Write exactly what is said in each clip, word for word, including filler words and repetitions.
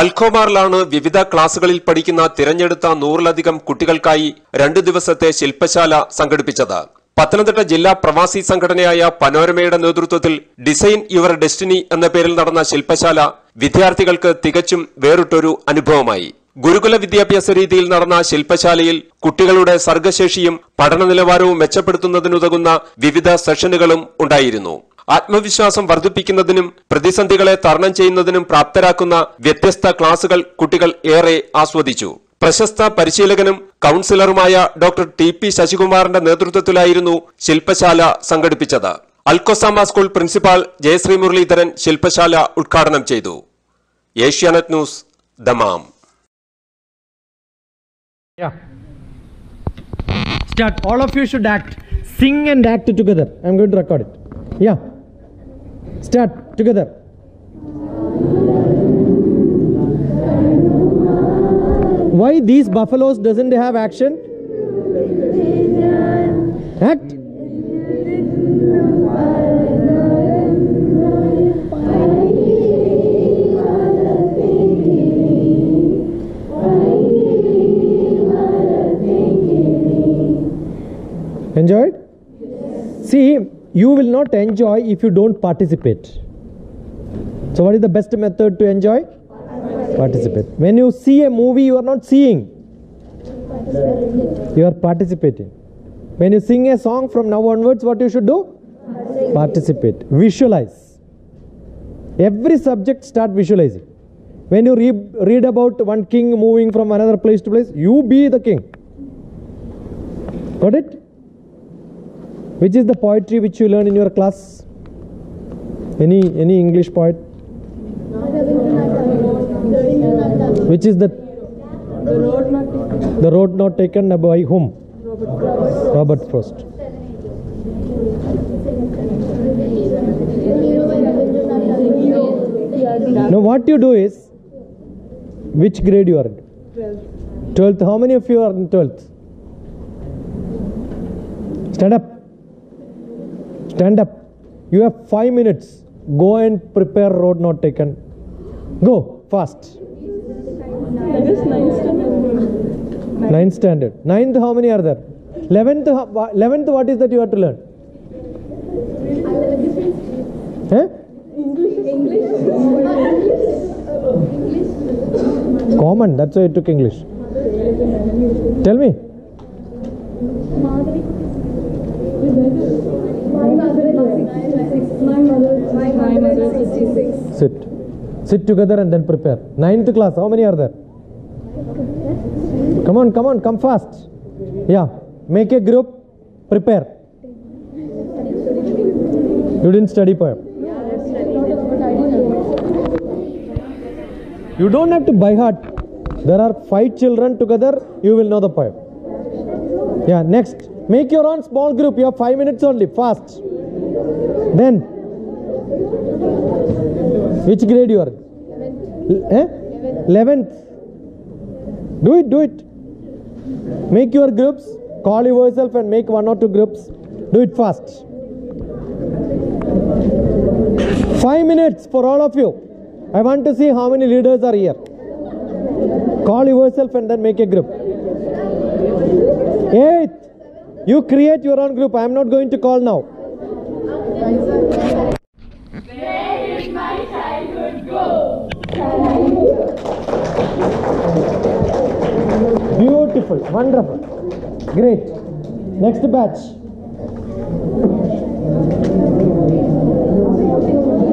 അൽഖോമാറിലാണ് വിവിധ ക്ലാസുകളിൽ പഠിക്കുന്ന തിരഞ്ഞെടുത്ത നൂറിലധികം കുട്ടികൾക്കായി രണ്ടു ദിവസത്തെ ശില്പശാല സംഘടിപ്പിച്ചത്. പത്തനംതിട്ട ജില്ലാ പ്രവാസി സംഘടനയായ പനോരമയുടെ നേതൃത്വത്തിൽ ഡിസൈൻ യുവർ ഡെസ്റ്റിനി എന്ന പേരിൽ നടന്ന ശില്പശാല വിദ്യാർത്ഥികൾക്ക് തികച്ചും വേറിട്ടൊരു അനുഭവമായി. ഗുരുകുല വിദ്യാഭ്യാസ രീതിയിൽ നടന്ന ശില്പശാലയിൽ കുട്ടികളുടെ സർഗശേഷിയും പഠന നിലവാരവും മെച്ചപ്പെടുത്തുന്നതിനുതകുന്ന വിവിധ സെഷനുകളും ഉണ്ടായിരുന്നു. ആത്മവിശ്വാസം വർദ്ധിപ്പിക്കുന്നതിനും പ്രതിസന്ധികളെ തരണം ചെയ്യുന്നതിനും പ്രാപ്തരാക്കുന്ന വ്യത്യസ്ത ക്ലാസുകൾ കുട്ടികൾ ഏറെ ആസ്വദിച്ചു. പ്രശസ്ത പരിശീലകനും കൌൺസിലറുമായ ഡോക്ടർ ടി പി ശശികുമാറിന്റെ നേതൃത്വത്തിലായിരുന്നു ശില്പശാല സംഘടിപ്പിച്ചത്. അൽക്കോസാമ സ്കൂൾ പ്രിൻസിപ്പാൾ ജയശ്രീ മുരളീധരൻ ശില്പശാല ഉദ്ഘാടനം ചെയ്തു. Asianet news, Dammam. Yeah. Start. All of you should act. Sing and act together. I'm going to record it. Yeah. Start together. Why these buffaloes doesn't have action? Act. Enjoyed? Yes. See, you will not enjoy if you don't participate. So what is the best method to enjoy? Participate. Participate. When you see a movie, you are not seeing. You are participating. When you sing a song, from now onwards, what you should do? Participate. Participate. Visualize. Every subject start visualizing. When you re read about one king moving from another place to place, you be the king. Got it? Which is the poetry which you learn in your class? Any any English poet? Which is the the road not taken by whom? Robert Frost. Now what you do is, which grade you are in? Twelfth. Twelfth. How many of you are in twelfth? Stand up. Stand up. You have five minutes. Go and prepare road not taken. Go fast. Ninth standard. Ninth, how many are there? Eleventh, eleventh. What is that you have to learn? Huh? English. English. Common. That's why I took English. Tell me. Sit. Sit together and then prepare. Ninth class, how many are there? Come on, come on, come fast. Yeah, make a group, prepare. You didn't study poem. You don't have to by heart. There are five children together, you will know the poem. Yeah, next. Make your own small group. You have five minutes only. Fast. Then, which grade you are? Eleventh. Eh? Eleventh. Do it. Do it. Make your groups. Call yourself and make one or two groups. Do it fast. Five minutes for all of you. I want to see how many leaders are here. Call yourself and then make a group. Eighth. You create your own group. I am not going to call now. Where did my childhood go? Beautiful, wonderful, great. Next batch. Tell me, my children, who came here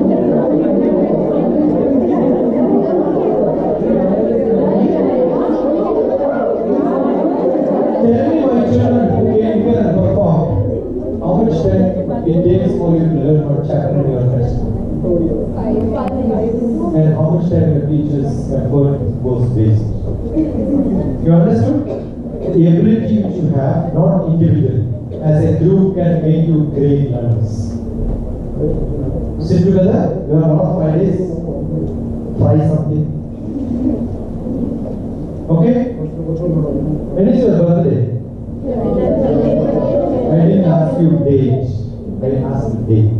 and performed, how much time it takes for you to learn what chapter you are first? And how much time your teacher's effort goes waste? You understood? The ability which you have, not individually, as a group can make you great learners. Sit together, you are not Fridays. Try something. Okay? When is your birthday? I didn't ask you date. I asked date.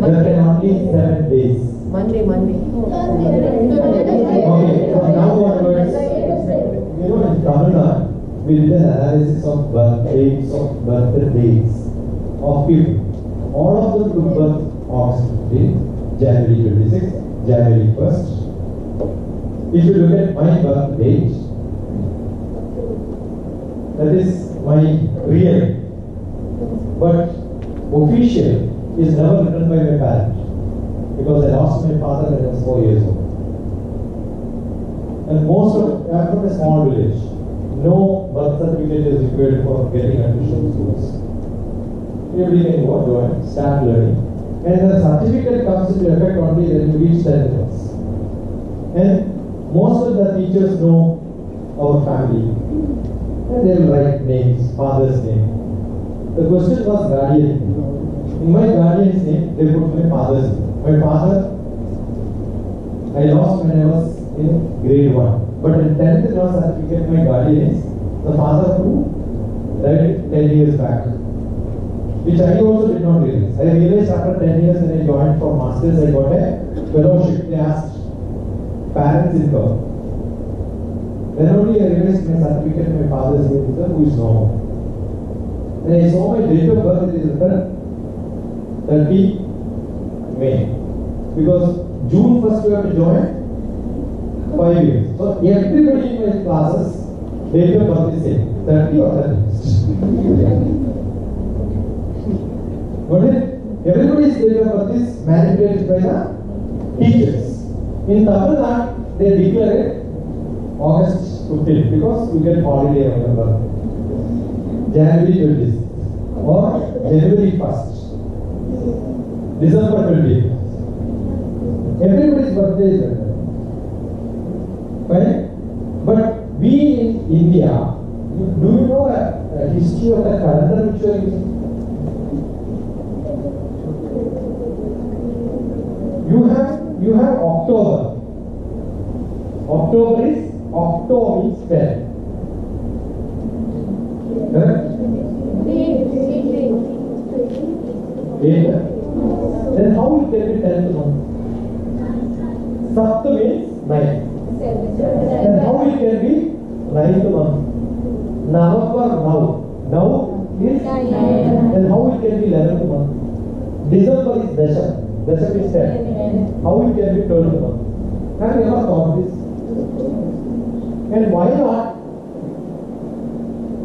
There can only seven days. Monday, Monday. Okay, from now onwards, you know, in Canada, we did an analysis of birth dates, of birth dates of people. All of them took birth on January twenty-sixth, January first. If you look at my birth date, that is my real, but official is never written by my parents, because I lost my father when I was four years old. And most of, I am from a small village, no birth certificate is required for getting admission schools. Everybody can go out and start learning. And the certificate comes into effect only when you reach that class. And most of the teachers know our family. And they will write names, father's name. The question was guardian. In my guardian's name, they put my father's name. My father, I lost when I was in grade one. But in tenth class certificate, my guardian is the father who died ten years back, which I also did not realize. I realized after ten years when I joined for masters, I got a fellowship. They asked parents in law. Then only I realized my certificate, my father's name is who is normal. And I saw my date of birth, it is written thirtieth of May. Because June first we have to join, five years. So everybody in my classes, date of birth is same, thirty or thirty. But everybody's date of birth is manipulated by the teachers. In Tamil Nadu, they declare it August fifteenth because you get holiday on your birthday. January twentieth or January first. December twentieth. Everybody's birthday is different. Right? But we in India, do you know a, a history of the calendar which you are using? You have, you have October. October is, Octo means ten. Correct? eight. Then how will there be tenth month? Sapta means nine. Then how will there be ninth month? November, now. Now is nine. Then how will there be eleventh month? December is Dasha. That's what we said. How it can be turned on? Have you ever thought this? And why not?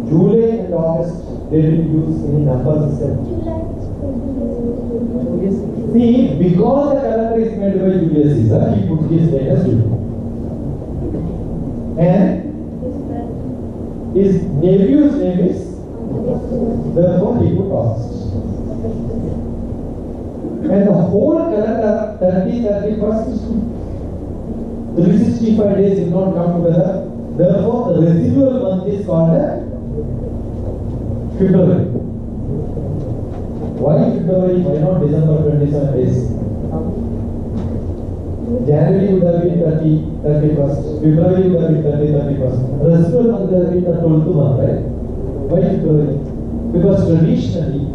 July and August, they didn't use any number system. See, because the calendar is made by Julius Caesar, he put his date as July. And his nephew's name is, therefore he put August. And the whole calendar, thirty, thirty-first, three hundred sixty-five days did not come together. Therefore, the residual month is called a February. Why February? Why not December twenty-seventh days? January would have been thirty, thirty-first. February would have been thirty, thirty-first. Residual month would have been the twelfth month, right? Why February? Because traditionally,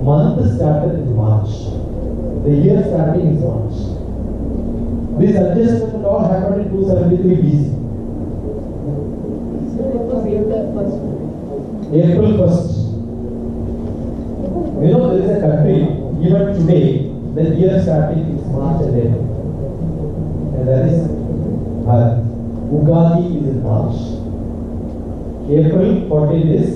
month started in March. The year starting is March. This adjustment all happened in two seventy-three B C. April first. You know, there is a country, even today, the year starting is March and April. And that is Bharat. Ugadi is in March. April fourteenth is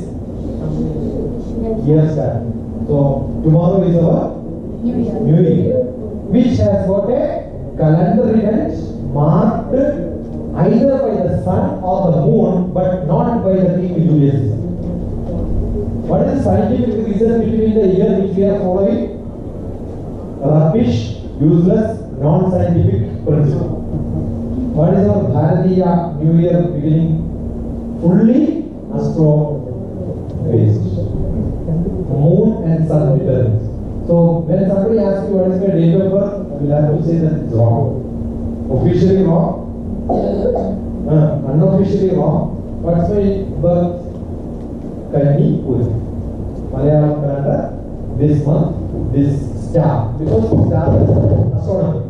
year starting. So, tomorrow is our New Year. New Year, which has got a calendar event marked either by the sun or the moon, but not by the king Julius Caesar. What is the scientific reason between the year which we are following? Rubbish, useless, non-scientific principle. What is our Bharatiya New Year beginning? Fully astro-based. Moon and sun returns. So when somebody asks you what is my date of birth, you will have to say that it's wrong. Officially wrong, uh, unofficially wrong. What's my birth? Kanni Puri. Malayalam Kannada, this month, this star. Because star is astronomy.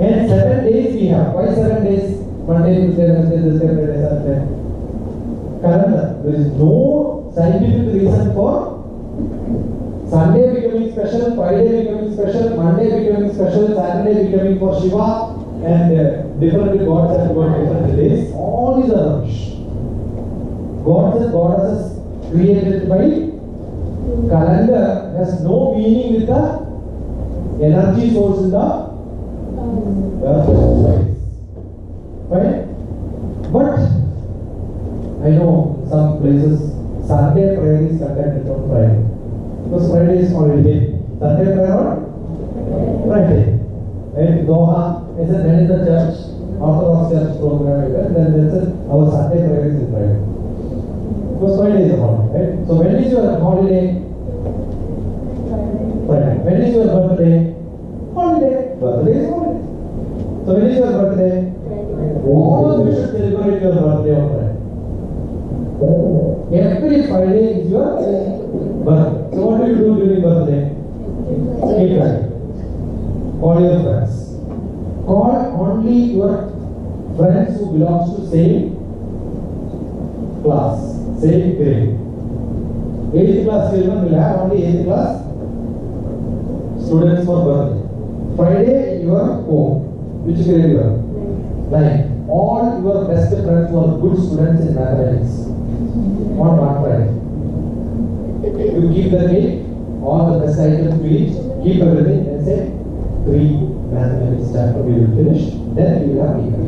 And seven days we have. Why seven days? Monday, Tuesday, Wednesday, Thursday, Friday, Saturday. Correct. There is no scientific reason for Sunday becoming special, Friday becoming special, Monday becoming special, Saturday becoming for Shiva, and uh, different gods have got different days. All is a rush. Gods and goddesses created by calendar has no meaning with the energy source in the earth. Right? But I know some places Sunday prayer is conducted on Friday. Because Friday is holiday. Sunday prayer on Friday. In Doha, it's a then in the church, Orthodox church program, and then there's a, our Sunday prayer is in Friday. Because Friday is a holiday, right? So when is your holiday? Friday. When is your birthday? Holiday. Birthday is holiday. So when is your birthday? All you should celebrate your birthday on Friday. Every Friday is your birthday. So what do you do during birthday? Keep track. Call your friends. Call only your friends who belongs to same class. Same grade. eighth class children will have only eighth class students for birthday. Friday you are home. Which grade you are? Like all your best friends who are good students in mathematics on one Friday. You keep the cake, all the best items we eat, keep everything and say three mathematics chapter we will finish, then we will have eaten.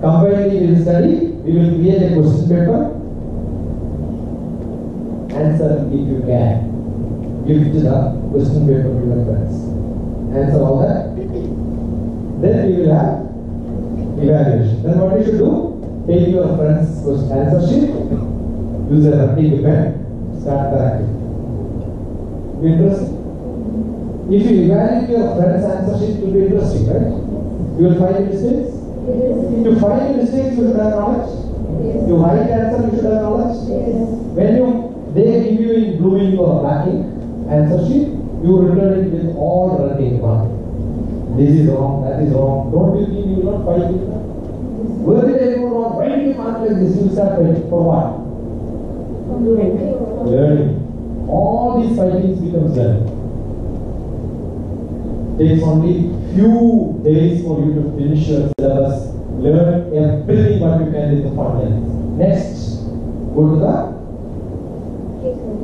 Combinedly we will study. We will create a question paper. Answer if you can. Give it to the question paper to your friends. Answer all that. Then we will have evaluation. Then what you should do? Take your friends' question answer sheet. Use a rubbing pen. Start correcting. Interesting. If you evaluate your friends' answer sheet, it will be interesting, right? You will find mistakes. Yes. To find mistakes, you should have knowledge. Yes. To write answer, you should have knowledge. Yes. When you they give you in blue ink or black ink answer sheet, you return it with all red ink mark. This is wrong, that is wrong. Don't you think you will not fight with that? Yes. Where did I go wrong? Why did you mark like this? You start fighting for what? Learning. Learning. All these fightings becomes learning. Takes only few days for you to finish your syllabus. Learn everything what you can in the final. Next, go to the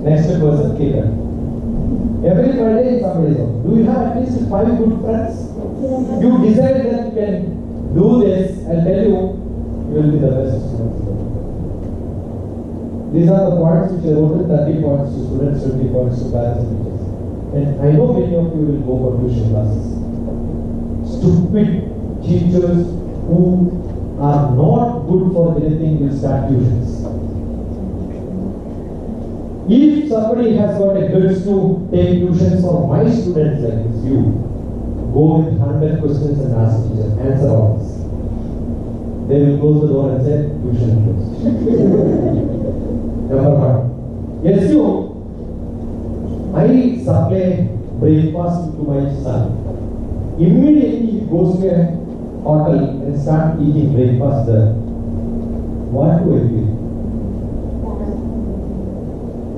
next person, kicker. Every Friday in somebody's home. Do you have at least five good friends? You decide that you can do this and tell you, you will be the best student. These are the points which I wrote, thirty points to students, twenty points to parents and teachers. And I know many of you will go for tuition classes. Stupid teachers who are not good for anything will start tuitions. If somebody has got a guts to take tuitions for my students, that is you, go with one hundred questions and ask teachers, answer all this. They will close the door and say, tuition closed. Number one. Yes, you. I supply breakfast to my son. Immediately he goes to a hotel and starts eating breakfast there. What do I do?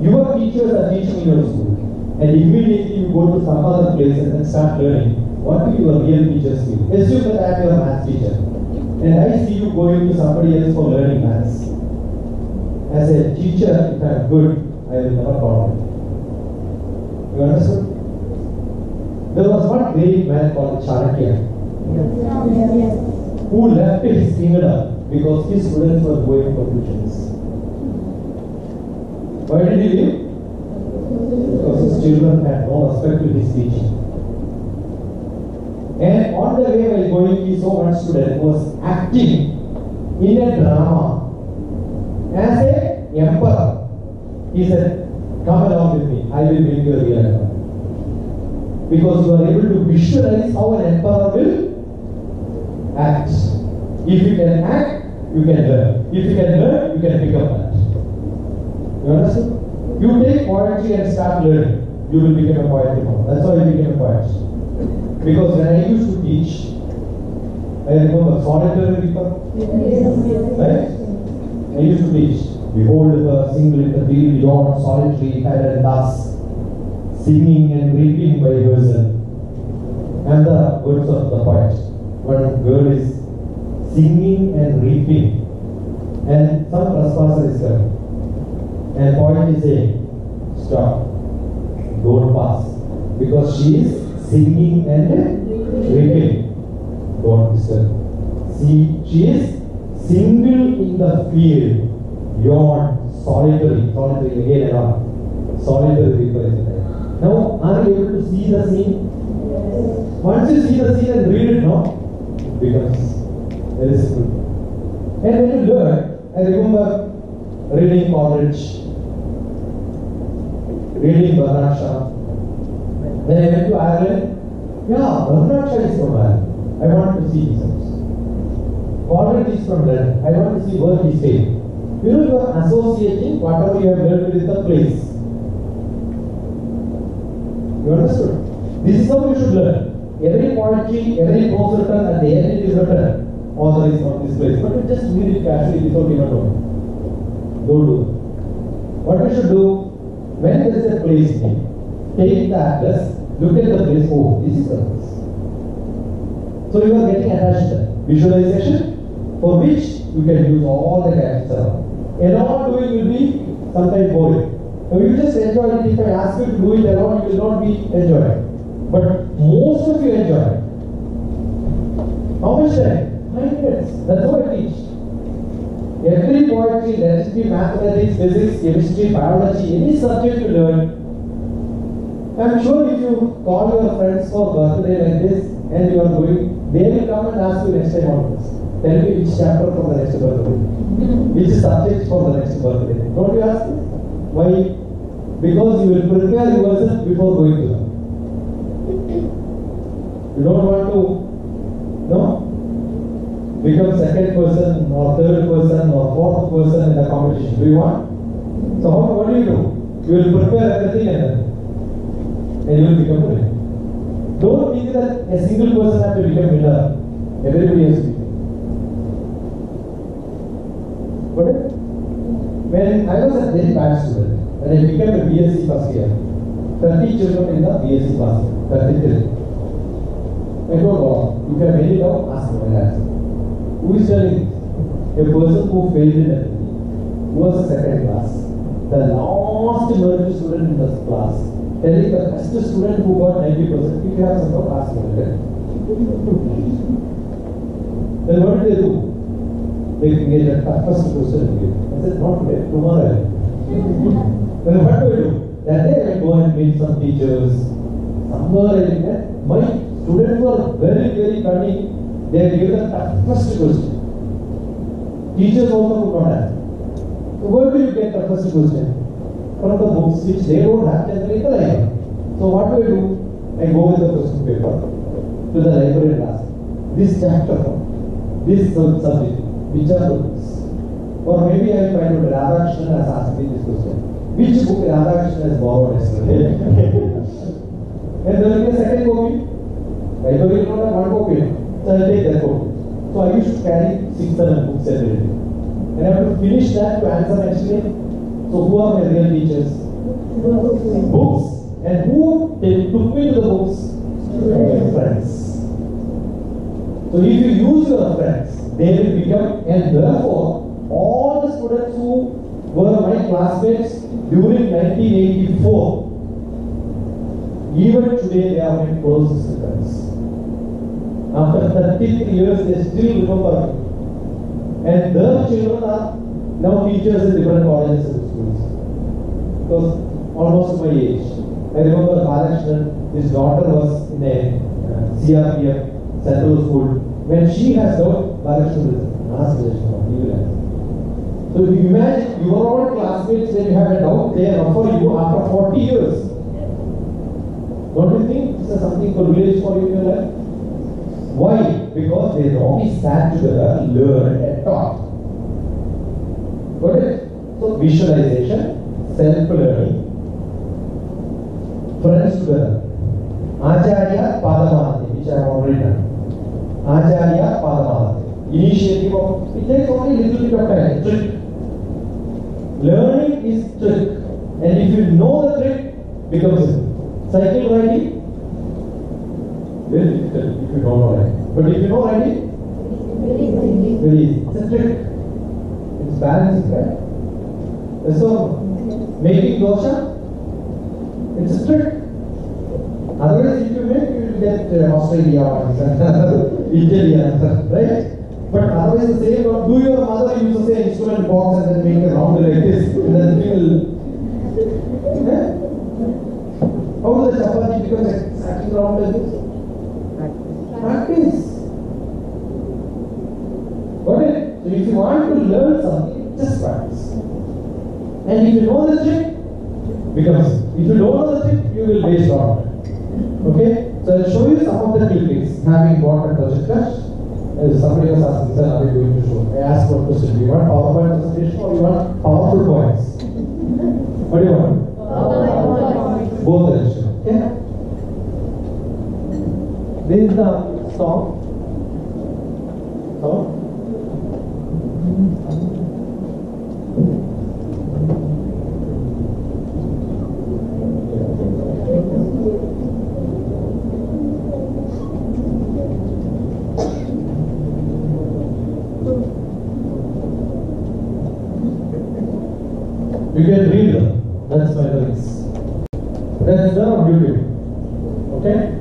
Your teachers are teaching your school, and immediately you go to some other place and start learning. What do your real teachers do? Assume that I am your math teacher, and I see you going to somebody else for learning maths. As a teacher, if I am good, I will never follow it. You understood? There was one great man called Chanakya, yes, who left his kingdom because his students were going for tuitions. Why did he leave? Because his children had no respect to his teaching. And on the way while going, he saw one student who was acting in a drama as an emperor. He said, come along with me. I will make you a real emperor. Because you are able to visualize how an emperor will act. If you can act, you can learn. If you can learn, you can pick up that. You understand? You take poetry and start learning. You will become a poet tomorrow. That's how you became a poet. Because when I used to teach, I remember sonnet people, right? I used to teach, behold the single in the field, yon solitary head and thus, singing and reaping by person. And the words of the poet. One word is singing and reaping. And some trespasser is coming. And poet is saying, stop, don't pass. Because she is singing and reaping. Don't disturb. See, she is single in the field. Yawn, solitary, solitary again and all. Solitary reaper. Now, are you able to see the scene? Once you see the scene and read it, no? Becomes very simple. And when you learn, I remember reading Coleridge, reading Varanaksha. When I went to Ireland, yeah, Varanaksha is from Ireland. I want to see his house. Coleridge is from London. I want to see where he stayed. You know, you are associating whatever you have learned with the place. You understood? This is how you should learn. Every poetry, every prose written, at the end it is written. Author is from this place. But you just read it casually without even knowing. Don't do that. What we should do, when there is a place name, take the atlas, look at the place, oh, this is the place. So you are getting attached to that. Visualization, for which you can use all the characters around. Alone doing will be sometimes boring. Now you just enjoy it. If I ask you to do it alone, you will not be enjoying. But most of you enjoy it. How much time? Nine minutes. That's what I teach. Every poetry, let it be mathematics, physics, chemistry, biology, any subject you learn. I'm sure if you call your friends for birthday like this and you are going, they will come and ask you next time onwards. Tell me which chapter for the next birthday, which subject for the next birthday. Don't you ask this? Why? Because you will prepare yourself before going to them. You don't want to, no, become second person or third person or fourth person in the competition. Do you want? So how, what do you do? You will prepare everything and everything. And you will become winner. Don't think that a single person has to become winner. Everybody has to be. Got it? When I was a very bad student, when I became a B S C first year, thirty children in the B S C class, thirty-three. I don't know. You can make it out, ask my answer. Who is telling? A person who failed in everything, who was the second class, the last merit student in the class, telling the best student who got ninety percent, if you have some of ask my answer. Then what did they do? They created the toughest question again. I said, not today, tomorrow. Then what do I do? That day I go and meet some teachers, somewhere I met my. Students were very, very cunning. They had given the toughest question. Teachers also could not answer. So where do you get the toughest question? From the books which they don't have to read the library. So what do I do? I go with the question paper to the library and ask, this chapter, this subject, which are the books? Or maybe I find out Radhakrishnan has asked me this question. Which book Radhakrishnan has borrowed yesterday? And there will be a second copy. I don't even know one copy. So I take that copy. So I used to carry six, seven books every day. And I have to finish that to answer actually. So who are my real teachers? Books. And who they took me to the books? My friends. So if you use your friends, they will become, and therefore, all the students who were my classmates during nineteen eighty-four, even today they are my closest friends. After thirty-three years, they still remember me. And their children are now teachers in different colleges and schools. Because almost my age. I remember Varanaksha, his daughter was in a C R P F, central school. When she has doubt, Varanaksha will ask the question. So if you imagine, your own classmates, when you have a doubt, they refer you after forty years. Don't you think this is something privileged for you in your life? Why? Because they normally sat together, learned and taught. Got it? So visualization, self-learning, friends together. Acharya Padavadi. Acharya Padavadi. Initiative of, it takes only little bit of time, trick. Learning is trick. And if you know the trick, becomes it. Cycle riding, very difficult if you don't know riding. But if you know riding, very easy. It's a trick. It's balancing, right? So, making dosha, it's a trick. Otherwise, if you make, you will get uh, Australia or Italy, right? But otherwise, the same, or do your mother use the same instrument box and then make a round like this, and then you will. Eh? How does the chapati become exactly round like this? Practice. Practice. Got it? So, if you want to learn something, just practice. And if you know the trick, becomes. If you don't know the trick, you will base on it. Okay, so I'll show you some of the techniques. Having bought a projector, somebody was asking, sir, are we going to show? I asked one question, do you want PowerPoint presentation or you want powerful points? What do you want? PowerPoint. Both are shown. Okay. This is the song. Song? You can read them. That's my advice. That's done on YouTube. Okay?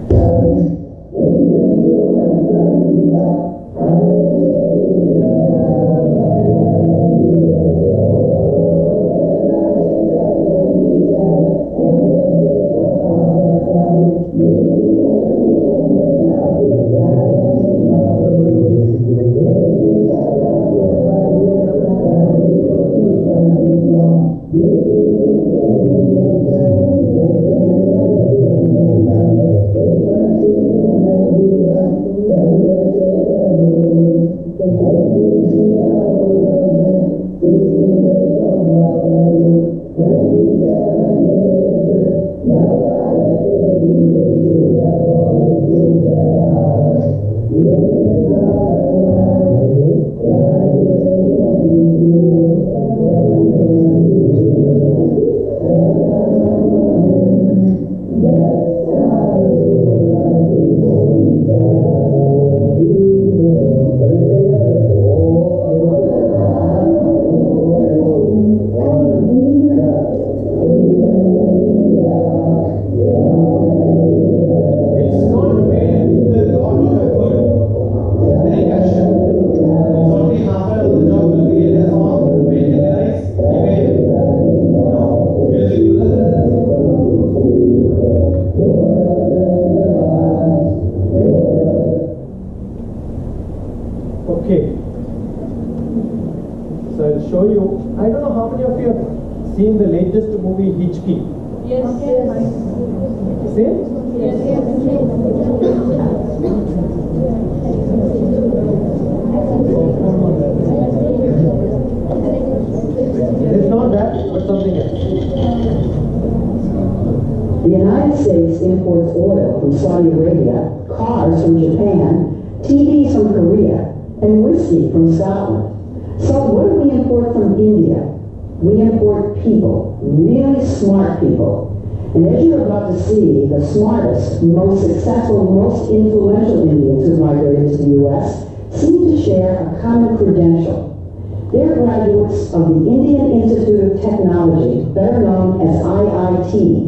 Most successful, most influential Indians who migrated to the U S seem to share a common credential. They're graduates of the Indian Institute of Technology, better known as I I T.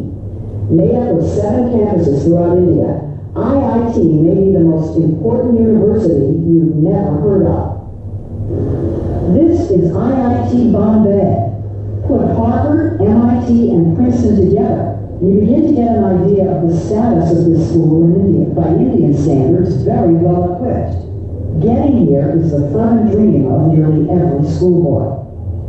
Made up of seven campuses throughout India, I I T may be the most important university you've never heard of. This is I I T Bombay. Put Harvard, M I T, and Princeton together. You begin to get an idea of the status of this school in India. By Indian standards, very well equipped. Getting here is the fun dream of nearly every schoolboy.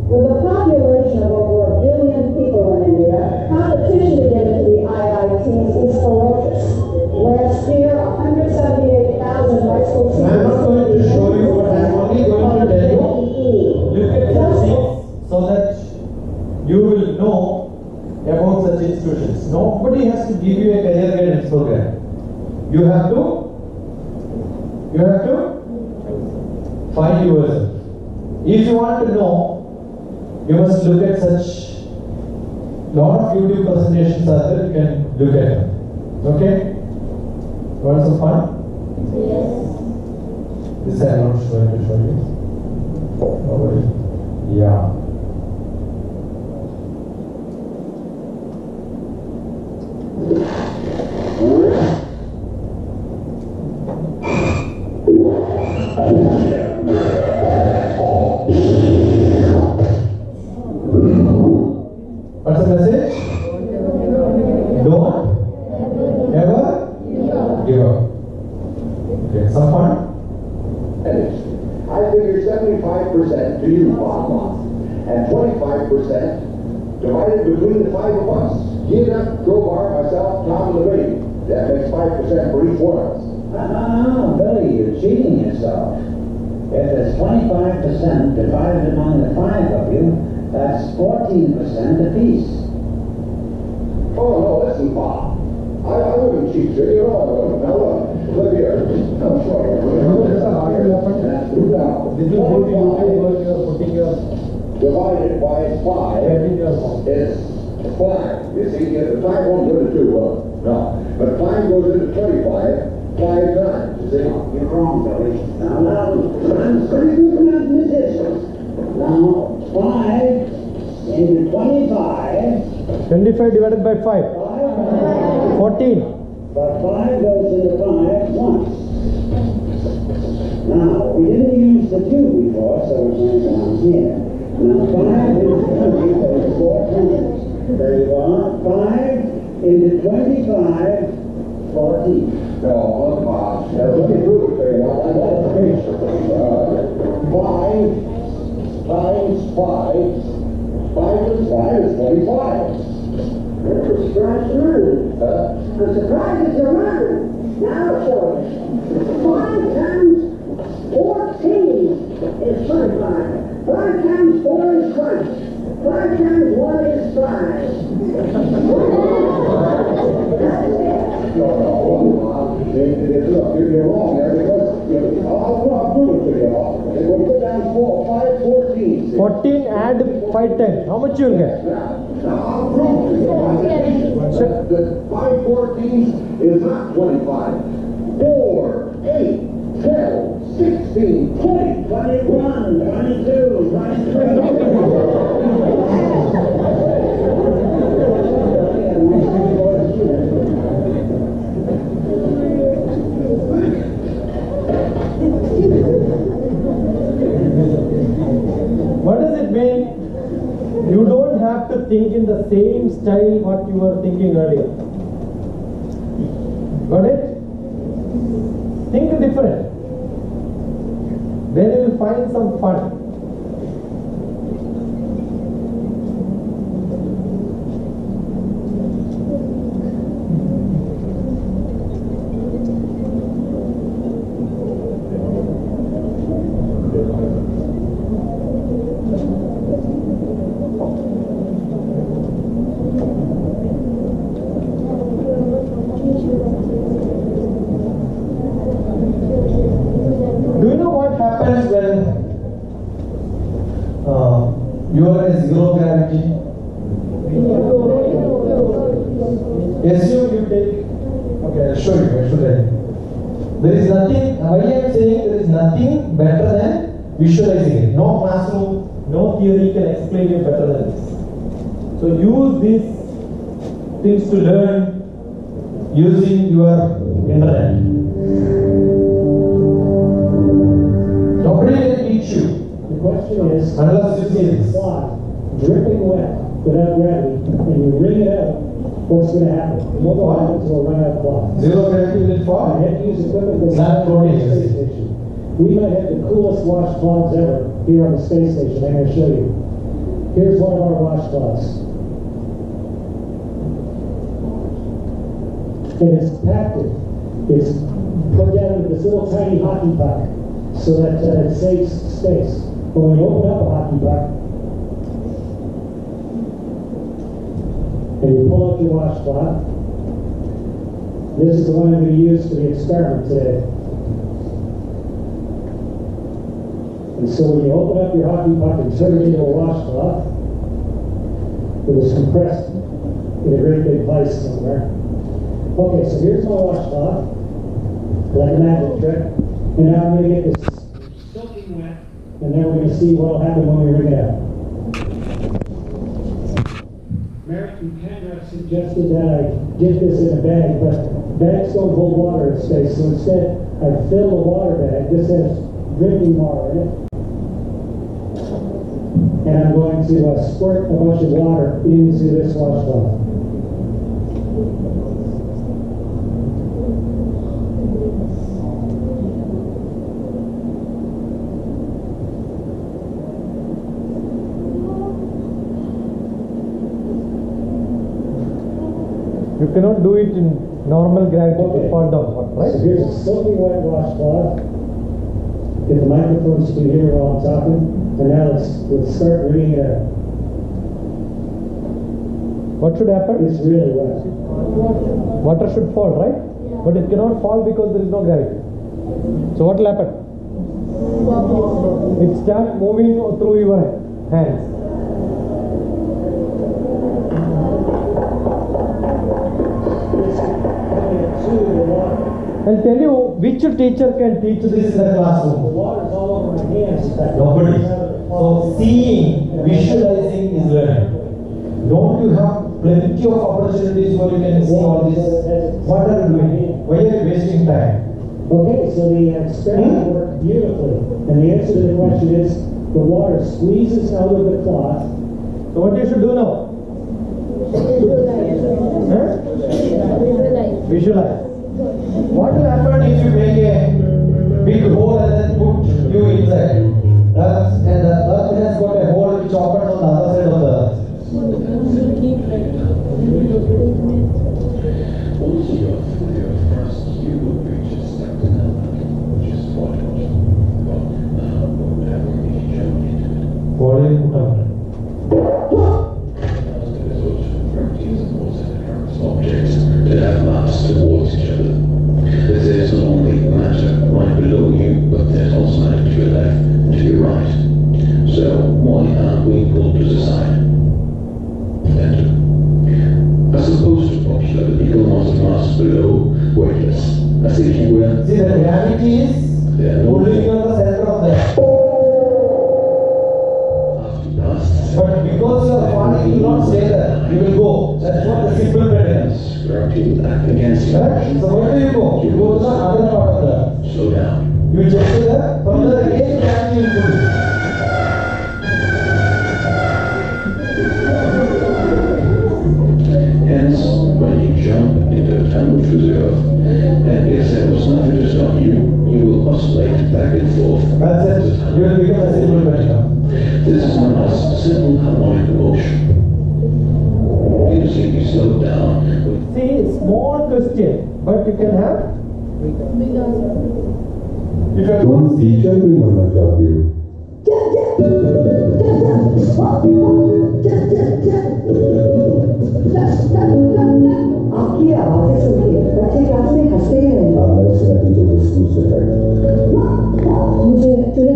With a population of over a billion people in India, competition to get into the I I Ts is ferocious. Last year, one hundred seventy-eight thousand high school students. I'm not going to show you what I'm only going to tell you. Look at the seats so that you will know about such institutions. Nobody has to give you a career guidance program. You have to you have to find yourself. If you want to know, you must look at such lot of YouTube presentations are there, you can look at them. Okay? Want some fun? Yes. This I am not going to show you. Nobody. Yeah. What's the message? Don't ever give up. Okay, some fun? I figure seventy-five percent to you, Bob, and twenty-five percent divided between the five of us. He and I, Crowbar, myself, Tom, and Larry. That makes five percent for each one of us. Ah, Billy, you're cheating yourself. If it's twenty-five percent divided among the five of you, that's fourteen percent apiece. Oh, no, listen, Bob. I, I wouldn't cheat, sir. You know I wouldn't. Now, look. Look here. I'm sorry. Now, this is what you're putting your... Divided by five is... Five. You see, if five won't go to two, well, no. But five goes into twenty-five, five times. You see? You're wrong, Billy. Now, now, I'm sorry for not musicians. Now, five into twenty-five. Twenty-five divided by five. Five. Fourteen. But five goes into five once. Now, we didn't use the two before, so we're going down here. Now, five into twenty-five is four times. There you are. Five into twenty-five, forty. No, Bob. Now look at Rupert there. I got a picture. Five times five. Five times five is twenty-five. That's a surprise murder. Huh? A surprise is a murder. Now show us. Five times fourteen is twenty-five. Five times four is twenty. Five times one is five. No, no, look, you're wrong there because I'll prove it to you all. It will go down four, five, fourteen. Fourteen add five times. How much you'll get? Now, I'll prove it to you. The five fourteens is not twenty-five. Four, eight, twelve, sixteen, twenty, twenty-one, twenty-two, twenty-three. What does it mean? You don't have to think in the same style what you were thinking earlier. Got it? Think different. Then you will find some fun. Things to learn using your internet. Nobody can teach you. The question is, unless you see this fly dripping wet without gravity, and you ring it up, what's going to happen? What will happen? It will run out of flies. Zero gravity will fall. I have to use equipment that's not floating at the space station. We might have the coolest wash cloths ever here on the space station. I'm going to show you. Here's one of our wash cloths. And it's packed with, it's put down into this little tiny hockey puck so that uh, it saves space. But when you open up a hockey puck and you pull up your washcloth, this is the one I'm going to use for the experiment today. And so when you open up your hockey puck and turn it into a washcloth, it was compressed in a great big vise somewhere. Okay, so here's my washcloth, like a magic trick, and now I'm going to get this soaking wet, and then we're going to see what will happen when we ring it out. Merrick and Kendra suggested that I get this in a bag, but bags don't hold water in space, so instead I fill a water bag. This has drinking water in it. And I'm going to uh, squirt a bunch of water into this washcloth. You cannot do it in normal gravity okay. to fall down, right? So here's a soaking wet washcloth. Get the microphones to hear while I'm talking. And now let's, let's start reading it out. What should happen? It's really wet. Water should fall, right? Yeah. But it cannot fall because there is no gravity. So what will happen? It starts moving through your hands. I'll tell you which teacher can teach this in the classroom. The water is all over my hands. Nobody. So seeing, visualizing is learning. Don't you have plenty of opportunities where you can see all this? What are you doing? Why are you wasting time? Okay, so the experiment hmm? worked beautifully. And the answer to the question is, the water squeezes out of the cloth. So what you should do now? Visualize. Visualize. Visualize. What will happen if you make a big hole and then put you inside? Earth, and the earth has got a hole which opens on the other side of the earth. What did you put that have mass towards each other. There's not only matter right below you, but there's also matter to your left and to your right. So why aren't we pulled to the side? And as opposed to popular, the equal mass below weightless. As if you were. See, the gravity is yeah, pulling you on the center of the earth. But because you are falling, you will not stay there. You will go. That's what the simple pattern is. Gravity will act against you. Right? So where do you go? You go to the other part of the earth. Slow down. You jump to the from the again gravity will pull you. Hence, when you jump into a tunnel through the earth, and if there was nothing to stop you, you will oscillate back and forth. That's it. You will become a simple pattern. This is known as simple harmonic motion. You see, you slow down. See, small question, but you can have. If I don't see, tell me when I love you. I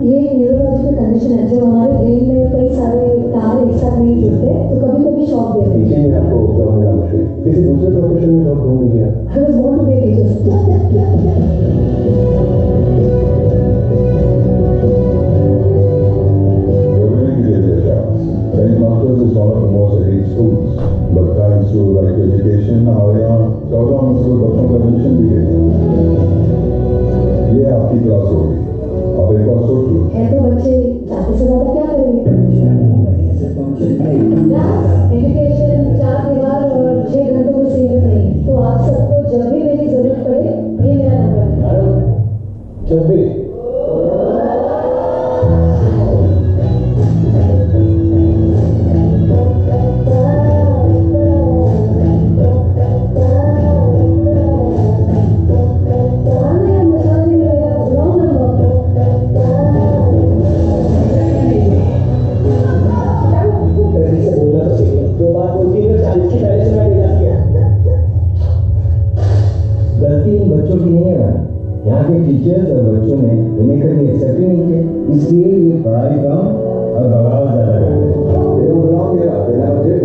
ये neurological condition है जो हमारे brain में कई सारे तार एक साथ नहीं जुड़ते तो कभी कभी शॉक देते हैं। टीचिंग में आपको उत्तर मिला मुझे किसी दूसरे प्रोफेशन में जॉब ढूंढ लिया। I was born to be a teacher. Everything they did was, and masters is one of the most elite schools, but thanks to like education हमारे यहाँ चौदह मुस्लिम बच्चों का एडमिशन भी है। ये आपकी क्लास होगी। ऐसे बच्चे ज्यादा से ज्यादा क्या करेंगे? एजुकेशन चार दीवार और छह घंटों में सीमित नहीं। तो आप सबको जब भी मेरी जरूरत पड़े, ये मेरा नंबर है। जब भी। यहाँ के टीचर्स और बच्चों ने इन्हें कभी एक्सेप्ट नहीं किया, इसलिए ये पढ़ाई कम और बगावत ज्यादा करते हैं।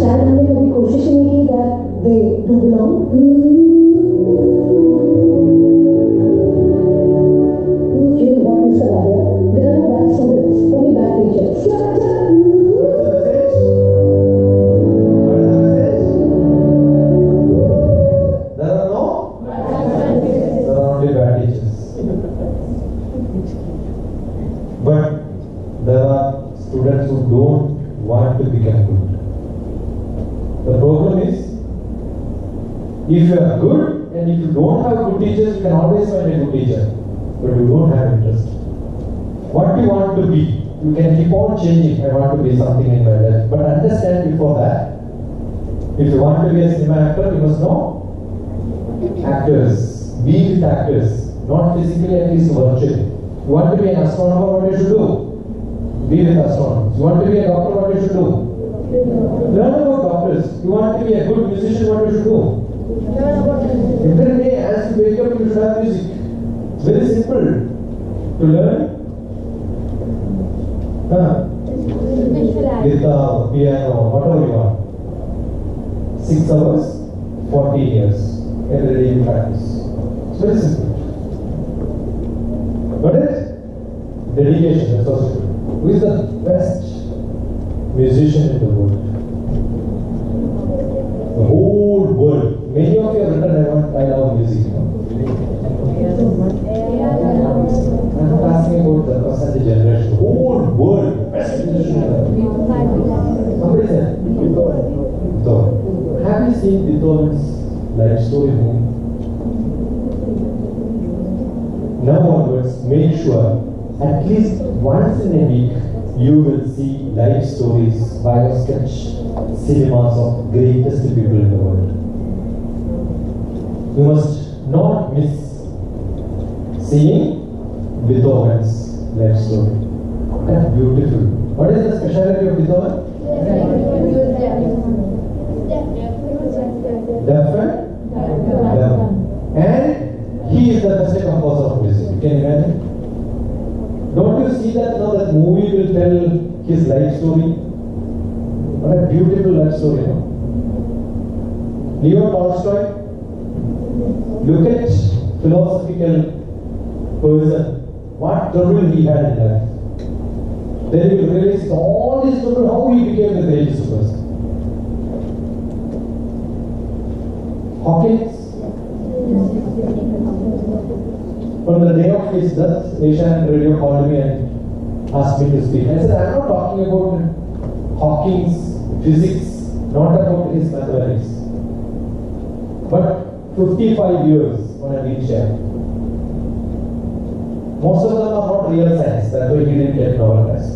शायद हमने कभी कोशिश नहीं की that they do belong. If you are good, and if you don't have good teachers, you can always find a good teacher, but you don't have interest. What do you want to be? You can keep on changing. I want to be something in my life, but understand before that. If you want to be a cinema actor, you must know actors. Be with actors, not physically, at least virtually. You want to be an astronomer? What you should do? Be with astronomers. You want to be a doctor? What you should do? Learn about doctors. You want to be a good musician? What you should do? Every day as you wake up, you should have music. It's very simple to learn. Huh? Guitar, piano, whatever you want. Six hours, forty years. Every day you practice. It's very simple. Got it? Dedication, that's also good. Who is the best musician in the world? The whole world. Many of you have written, I love music. You know? I am not asking about the percentage generation. Whole world, best musician. Somebody said, Bithov. Have you seen Bithov's life story movie? Now onwards, make sure at least once in a week you will see life stories, biosketch, cinemas of greatest people in the world. You must not miss seeing Bithov's life story. That's beautiful. What is the speciality of Bithov? Deaf and deaf. And he is the best composer of music. You can imagine. Don't you see that now? That movie will tell his life story. What a beautiful life story. No? Leo Tolstoy. Look at philosophical person, what trouble he had in life. Then you realize all his trouble, how he became the greatest person. Hawkins, on the day of his death, Asian Radio called me and asked me to speak. I said, I'm not talking about Hawkins' physics, not about his mathematics. But fifty-five years on a wheelchair. Most of them are not real science, that's why he didn't get Nobel Prize.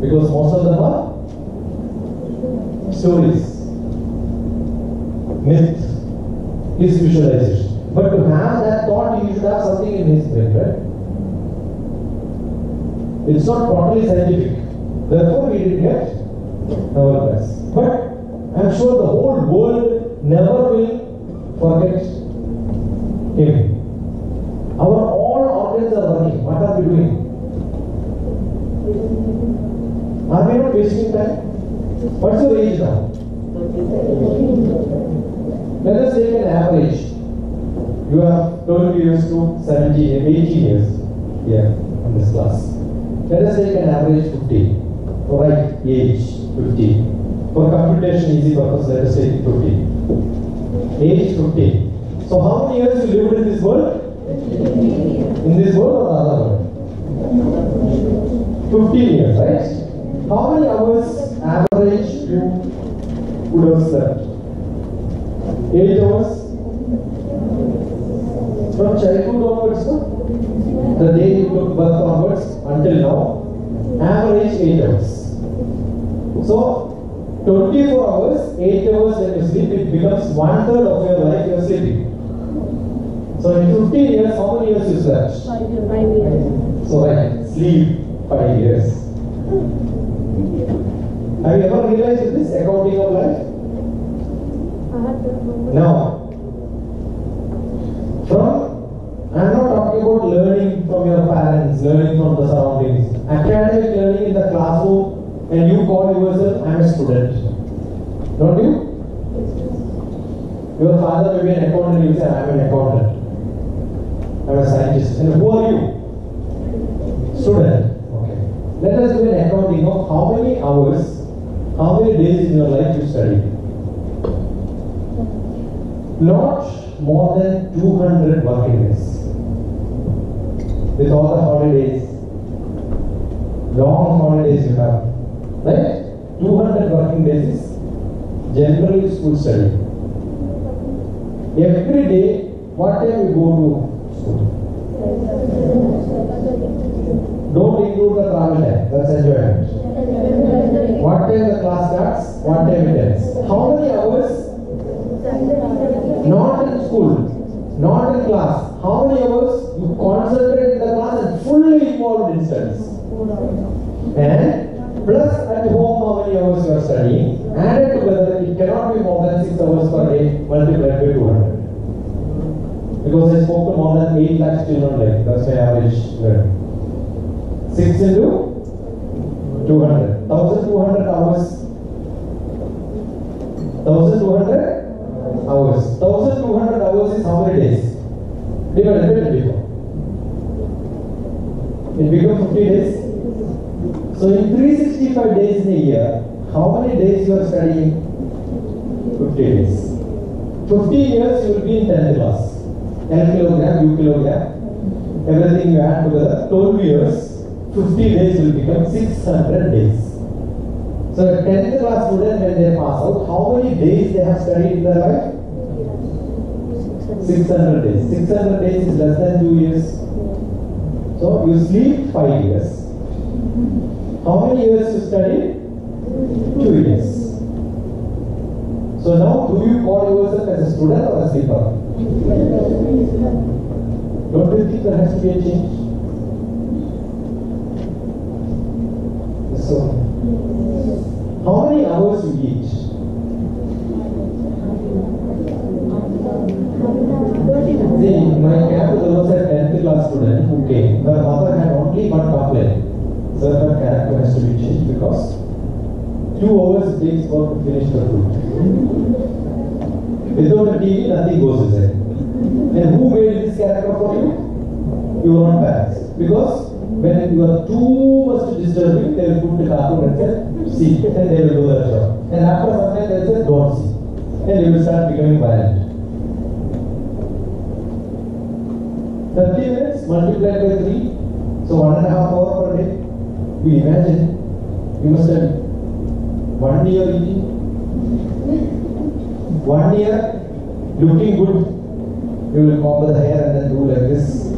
Because most of them are stories, myth, his visualization. But to have that thought, he should have something in his brain, right? It's not totally scientific. Therefore, he didn't get Nobel Prize. But I'm sure the whole world never will forget him. Our all organs are working. What are we doing? Are we not wasting time? What's your age now? Let us take an average. You have twenty years to seventy, eighty years. Yeah, in this class. Let us take an average fifty. Right age fifty. For computation, easy purpose, let us take fifty. Age fifty. So how many years you lived in this world? In this world or other world? fifteen years, right? How many hours average you would have slept? eight hours? From childhood onwards, huh? The day you took birth onwards until now, average eight hours. So twenty-four hours, eight hours that you sleep, it becomes one third of your life you are sleeping. So in fifteen years, how many years you slept? Five years. So right, sleep five years. Have you ever realized this accounting of life? Now, from, I am not talking about learning from your parents, learning from the surroundings. Academic learning in the classroom, and you call yourself, I am a student. Don't you? Your father may be an accountant, you say, I am an accountant. I am a scientist. And who are you? Student. Okay. Let us do an accounting of how many hours, how many days in your life you study. Not more than two hundred working days, with all the holidays, long holidays you have, right? two hundred working days is generally school study. Every day, what time you go to school? Don't include the travel time, that's enjoyment. What time the class starts, what time it ends. How many hours? Not in school, not in class. How many hours you concentrate in the class and fully involved in studies? And plus at home how many hours you are studying? Added together it cannot be more than six hours per day multiplied by two hundred. Because I spoke to more than eight lakh children today. That's my average learning. six into two hundred. twelve hundred hours. twelve hundred? Hours. twelve hundred hours is how many days? Divided by twenty-four. It becomes fifty days. So in three hundred sixty-five days in a year, how many days you are studying? fifty days. fifty years you will be in tenth class. L kilogram, U kilogram, everything you add together. twelve years, fifty days will become six hundred days. So a tenth class student when they pass out, how many days they have studied in their life? six hundred days. six hundred days is less than two years. So you sleep five years. How many years to study? two years. So now do you call yourself as a student or a sleeper? Don't you think there has to be a change? So, how many hours you eat? See, my camp there was a tenth class student who came. Her mother had only one complaint. So her character has to be changed because two hours it takes for to finish the food. Without a T V, nothing goes inside. And who made this character for you? Your own parents. Because when you are too much disturbing, they will put the cartoon and say, see, and they will do their job. And after some time, they will say, don't see. And they will start becoming violent. thirty minutes multiplied by three, so one and a half hour per day. You imagine, you must have one year eating, one year looking good. You will comb the hair and then do like this.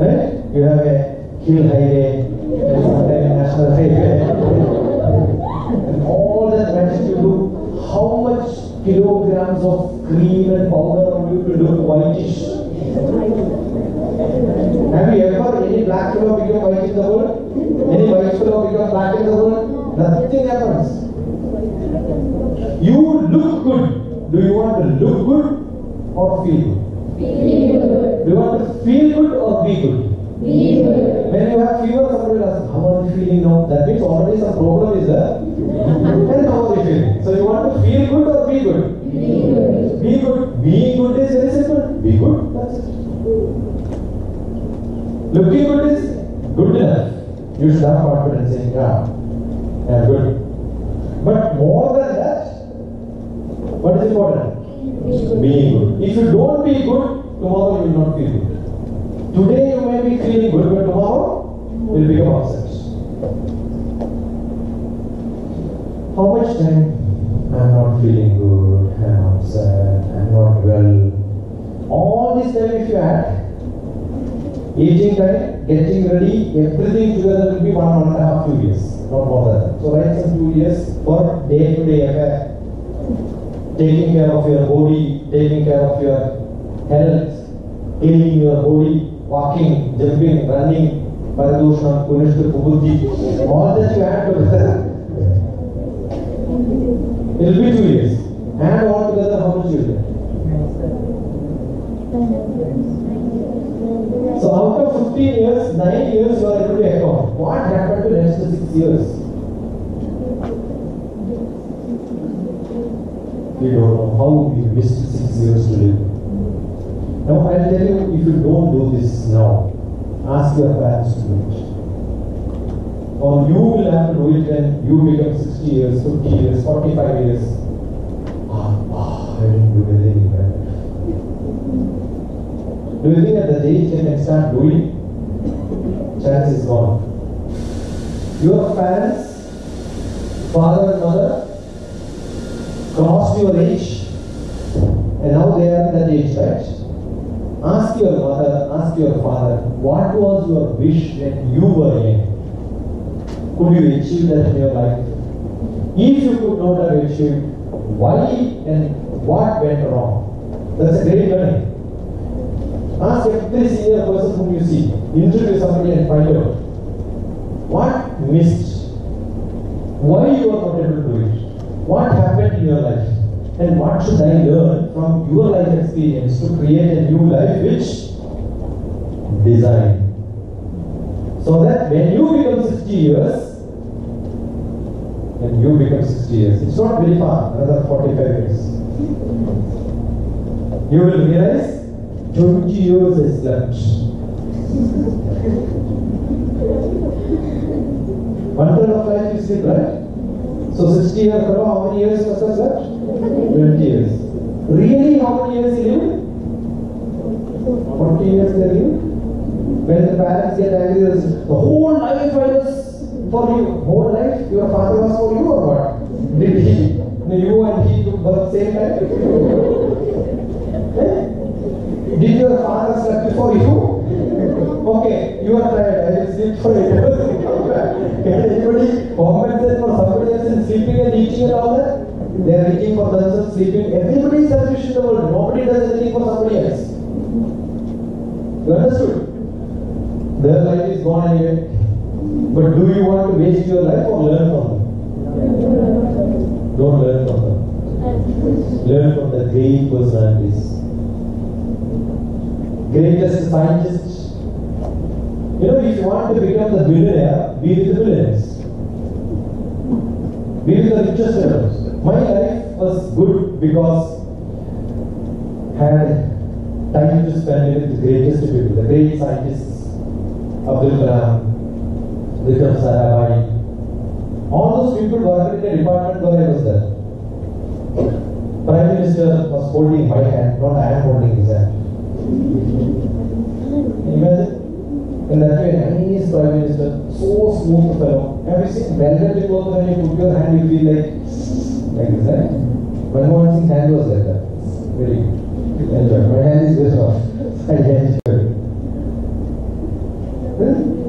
Right? You have a hill highway and sometimes national highway. And all that matters to do, how much kilograms of cream and powder are you to look whitish? Have you ever any black fellow become white in the world? Any white fellow become black in the world? Nothing happens. You look good. Do you want to look good or feel good? Feel good. Do you want to feel good or be good? Be good. When you have fever, somebody will ask, how are you feeling now? That means already some problem is there. And how are you feeling? So you want to feel good or be good? Be good. Be good. Being good is very simple. Be good. That's it. Looking good is good enough. You should have confidence in God. Yeah, good. But more than that, what is important? Being good. If you don't be good, tomorrow you will not feel good. Today you may be feeling good, but tomorrow you will become upset. How much time? I'm not feeling good, I'm upset, I'm not well. All this time if you add, eating time, getting ready, everything together will be one, one and a half, two years, not more than that. So write some two years for day-to-day affair. Taking care of your body, taking care of your health, healing your body, walking, jumping, running, paradoshan, punishta, kubuddhi, all that you add together. It will be two years. And altogether, how many children? So out of fifteen years, nine years you are able to account. What happened to next six years? We don't know how we missed six years to live. Now I will tell you, if you don't do this now, ask your parents to do it. Or you will have to do it when you become sixty years, fifty years, forty-five years. Ah, ah, I didn't do anything bad. Do you think at that age they can start doing? Chance is gone. Your parents, father and mother, crossed your age and now they are at that age, right? Ask your mother, ask your father, what was your wish when you were young? Could you achieve that in your life? If you could not have achieved, why and what went wrong? That's a great learning. Ask every senior person whom you see, interview somebody and find out what missed, why you are not able to do it, what happened in your life, and what should I learn from your life experience to create a new life which design. So that when you become sixty years, when you become sixty years, it's not very far, another forty-five years, you will realize twenty years is left. One third of life you sleep, right? So sixty years, how many years was left? twenty years. Really, how many years you live? forty years they live. When the parents get angry, the whole life was for you. Whole life? Your father was for you or what? Did he? You and he took birth same time? Did your father sleep before you? Okay, you are tired, I will sleep for eight hours. Can anybody compensate for somebody else in sleeping and eating and all that? They are eating for themselves, sleeping. Everybody is selfish in the world. Nobody does anything for somebody else. You understood? Their life is gone anyway. But do you want to waste your life or learn from them? Don't learn from them. Learn from the great personalities. Greatest scientist. You know, if you want to become the billionaire, be with the billionaires. Be with the richest ones. My life was good because I had time to spend with the greatest people, the great scientists, Abdul Kalam, Vikram Sarabhai. All those people were in the department where I was there. Prime Minister was holding my hand, not I am holding his hand. Imagine, in that way, he is Prime Minister, so smooth fellow. Have you seen velvet clothes? When you put your hand, you feel like, like this, right? Manmohan Singh's hand was like that. Very good. Enjoy. My hand is best off. I enjoy.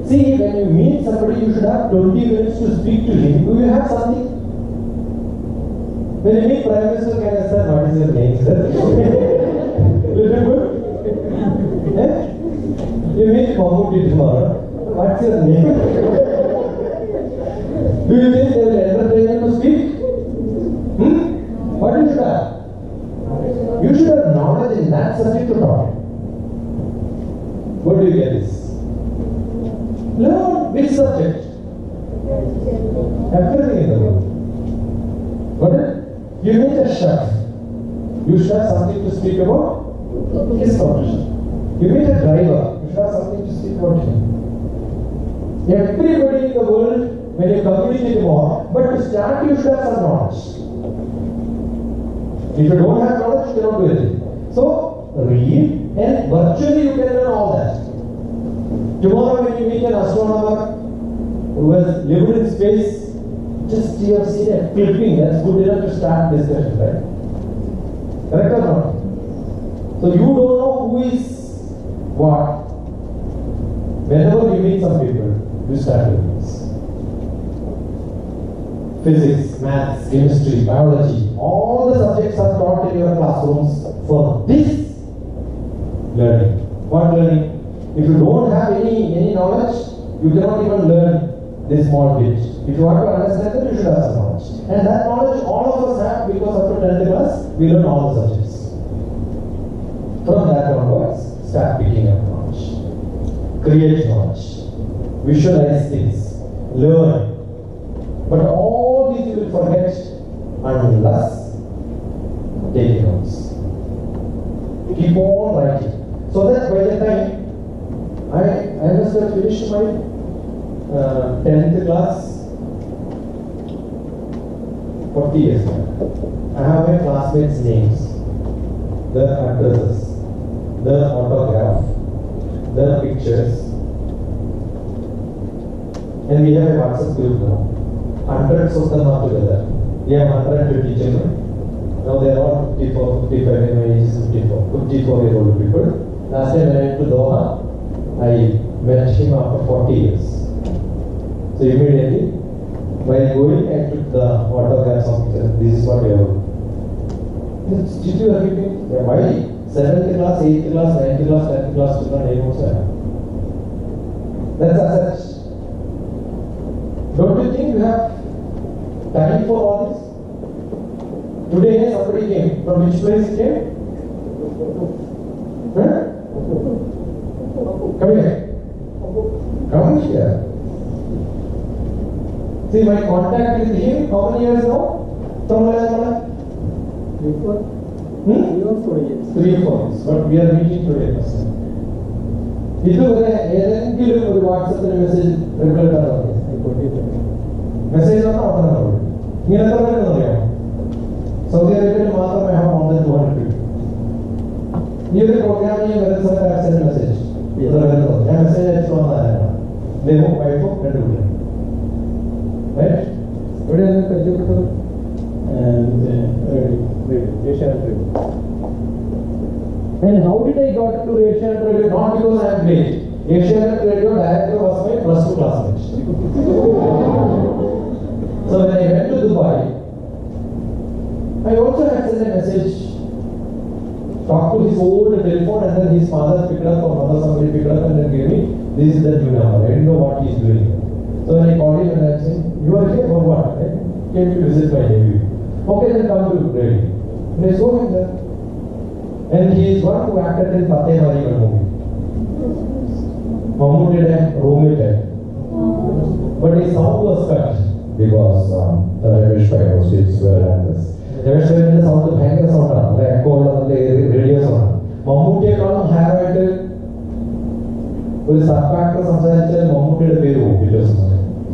See, when you meet somebody, you should have twenty minutes to speak to him. Do you have something? When you meet Prime Minister, can I say, what is your name, sir? Remember? Yeah? You meet Mahmoudi tomorrow. What's your name? Do you think they will entertain you to speak? Hmm? What you should have? You should have knowledge in that subject to talk. What do you get this? Learn which subject? Everything in the world. Got it? You meet a chef. You should have something to speak about his profession. You meet a driver, you should have something to speak about him. Everybody in the world, when you communicate more, but to start you should have some knowledge. If you don't have knowledge, you cannot do anything. So, read and virtually you can learn all that. Tomorrow when you meet an astronomer who has lived in space, just you have seen a clipping, that's good enough to start discussion, right? Correct or not? So you don't know who is what? Whenever you meet some people, you start with this. Physics, maths, chemistry, biology, all the subjects are taught in your classrooms for this learning. What learning? If you don't have any, any knowledge, you cannot even learn this small village. If you want to understand that, you should have some knowledge. And that knowledge all of us have, because up to tenth class, we learn all the subjects. From that onwards, start picking up knowledge. Create knowledge. Visualize things. Learn. But all these you will forget unless taking notes. Keep on writing. So that by the time I, I must have finished my uh, tenth class forty years back. I have my classmates' names, their addresses, their autograph, their pictures. And we have a WhatsApp group now. Hundreds of them are together. We have one hundred fifty children. Now they are all fifty-four, fifty-five, my age is fifty-four, fifty-four year old people. Last time I went to Doha, I met him after forty years. So immediately, while going, I took the autographs of pictures. This is what we have. Did you have it? Yeah, why? seventh class, eighth class, ninth class, tenth class, to the name also I have. That's such. Don't you think you have time for all this? Today somebody came. From which place he came? Huh? Come here. Come here. See, my contact with him, how many years now? Three or four. Hmm? Three or four years. Three or four years. But we are meeting today. This is a WhatsApp message. Message on the other. Saudi Arabia, I have more than two hundred people. You the program, you will sometimes send message. I message from Narayana. They have wife and women. Right? Today I am Kajukuru and Resha and Revit. And how did I got to Resha and Revit? Not because I am made. Resha and Revit director was my plus two classmate. So when I went to Dubai, I also had sent a message. Talked to his old telephone, and then his father picked up or mother somebody picked up and then gave me, this is the new number. I didn't know what he is doing. So when I called him and I said, you are here for what? I came to visit my nephew. Okay, then come to Delhi. And I saw him there. And he is one who acted in Fateh Ali movie. Mahmood did a roommate act. But his sound was cut because um, the Ramesh Bhai was were at this. Ramesh Bhai was on the bhanger sound, the echo on the radio sound. Mahmood called Harvard. With subcontractor, sometimes Mahmood did a very old video.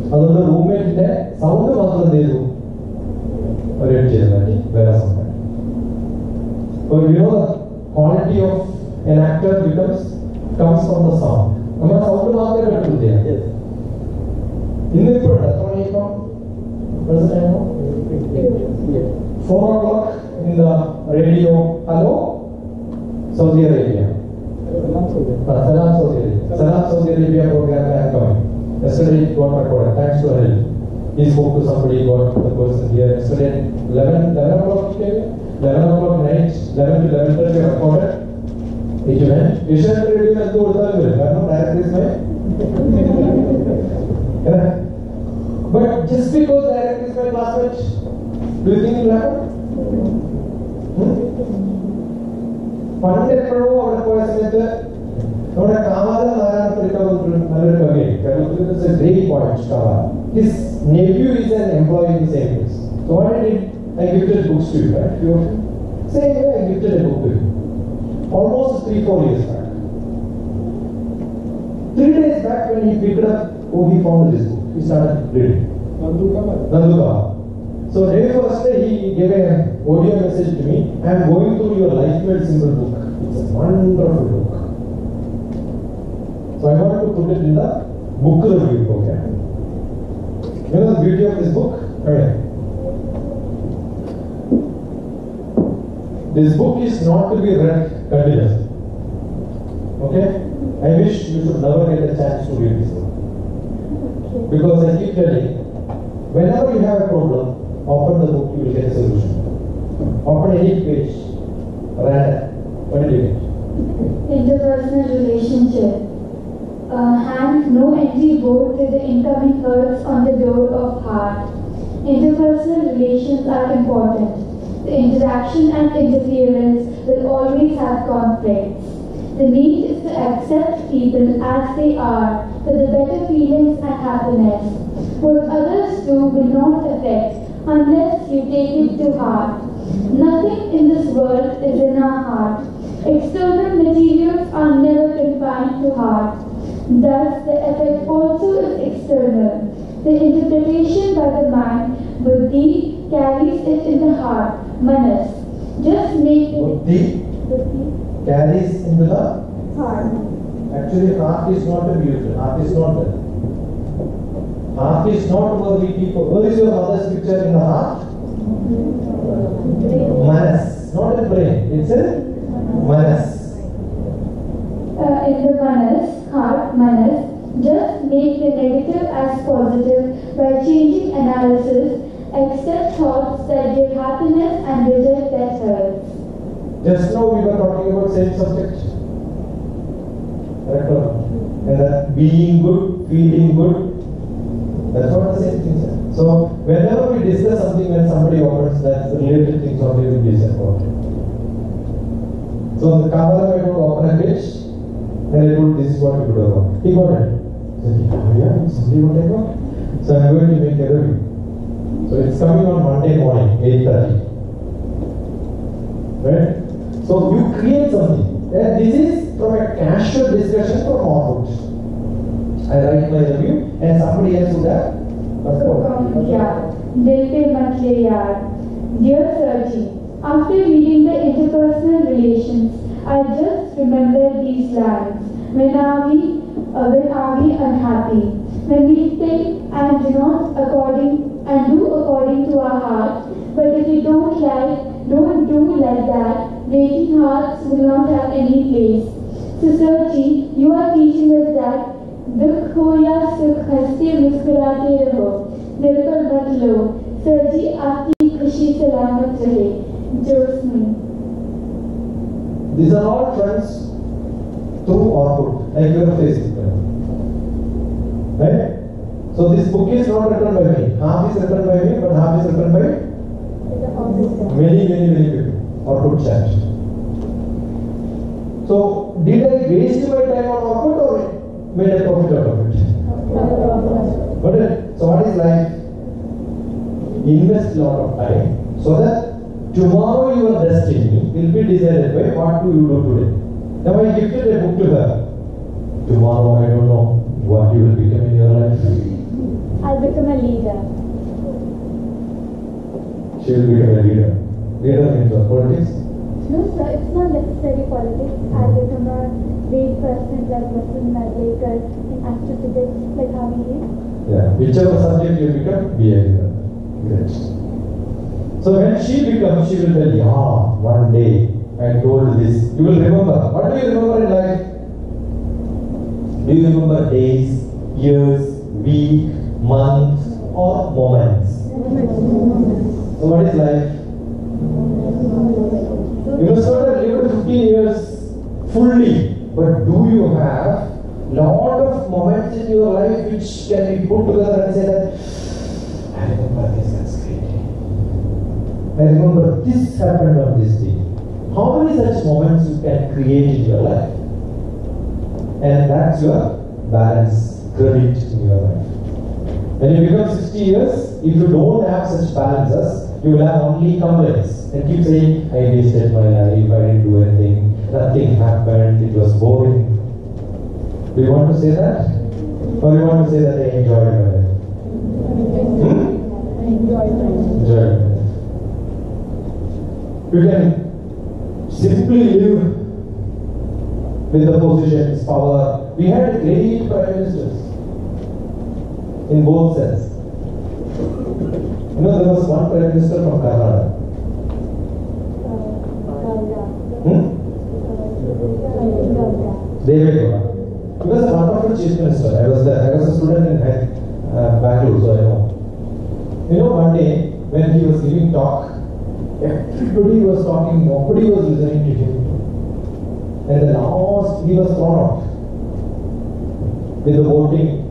Although the roommate did sound of the room. Or it changed, there are some. But you know, the quality of an actor becomes comes from the sound. I mean, sound of the actor. Yes. In the product, that's why you come. What is the name of it? Four o'clock in the radio. Hello, Saudi Arabia. Salam Saudi Arabia. Salam Saudi Arabia program. I am coming. Yesterday got my product. Thanks to Harry. He spoke to somebody. Got the person here yesterday. Eleven, eleven o'clock came. Eleven o'clock night. Eleven to eleven thirty recorded. It went. Asian radio has to order it. I know direct is my. But just because direct is my classmate. Do you think it will happen? One day, for one person, one Kavala is a great point. His nephew is an employee in the same place. So what I did, I gifted books to you, right? You same way, I gifted a book to you. Almost three, four years back. Three days back, when he picked up, oh, he found this book. He started reading. Nandu Kavala. Nandu Kavala. So day first day he gave an audio message to me. I am going through your life made simple book. It's a wonderful book. So I want to put it in the book review program. You know the beauty of this book? Okay. This book is not to be read continuously. Okay? I wish you should never get a chance to read this book. Because I keep telling, whenever you have a problem, open the book, you will get a solution. Open any page, random. What did you get? Interpersonal relationship. Uh, hand, no hand energy go to the incoming earths on the door of heart. Interpersonal relations are important. The interaction and interference will always have conflicts. The need is to accept people as they are for the better feelings and happiness. What others do will not affect unless you take it to heart. Nothing in this world is in our heart. External materials are never confined to heart. Thus, the effect also is external. The interpretation by the mind, buddhi, carries it in the heart, manas. Just make it. Buddhi carries in the heart. Actually, heart is not a beauty. Heart is not a. Heart is not where we people. Where is your mother's picture in the heart? Manas, not a brain. It's a manas. Uh, in the manas, heart, manas, just make the negative as positive by changing analysis. Accept thoughts that give happiness and reject that hurts. Just now we were talking about same subject. Correct? And that being good, feeling good, that's not the same thing, sir. So whenever we discuss something, when somebody offers that related things, only will be disappointed. So the Kabbalah I would open a page, and I would, this is what we would have. He got it. So he said, yeah, somebody would take off. So I'm going to make a review. So it's coming on Monday morning, eight thirty. Right? So you create something. And this is from a casual discussion from onwards. I write my review and somebody else would have. Yeah. Dear Sergi, after reading the interpersonal relations, I just remembered these lines. When are we, uh, when are we unhappy? When we think and do not according and do according to our heart. But if you don't like, don't do like that, breaking hearts will not have any place. So Sarji, you are teaching us that dukh ho ya sukh, haste muskurate raho, dil par mat lo. Sarji, aapki khushi salamat rahe. Josmi. These are all trends through or good, like you are facing them. Right? So this book is not written by me. Half is written by me, but half is written by many, many, many people or good church. So did I waste my time on awkward or made a profit out of it? But so what is life? Invest a lot of time so that tomorrow your destiny will be decided by what do you do today. Now I gifted a book to her. Tomorrow I don't know what you will become in your life. I'll become a leader. She will become a leader. Leader means what? Politics? No sir, it's not necessary politics. I'll become a great person, like Muslim, like baker, in astrophysics, like how we do. Yeah, whichever subject you become, be a leader. Great. So when she becomes, she will tell you, ah, one day I told this. You will remember. What do you remember in life? Do you remember days, years, week, months, or moments? So what is life? You must not have lived fifteen years fully, but do you have lot of moments in your life which can be put together and say that I remember this, that's great. I remember this happened on this day. How many such moments you can create in your life? And that's your balance. Credit in your life. When you become sixty years, if you don't have such balances, you will have only complaints and keep saying, I wasted my life, I didn't do anything, nothing happened, it was boring. Do you want to say that? Or you want to say that I enjoyed my life? Hmm? I enjoyed my life. Enjoyed my life. You can simply live with the positions, power. We had great prime ministers. In both sense. You know, there was one Prime Minister from Karnataka. Hmm? David Gautam. He was a wonderful Chief Minister. I was there. I was a student in uh, Bangalore, so I know. You know, one day, when he was giving talk, everybody was talking, nobody was listening to him. And the last, he was thrown out with the voting.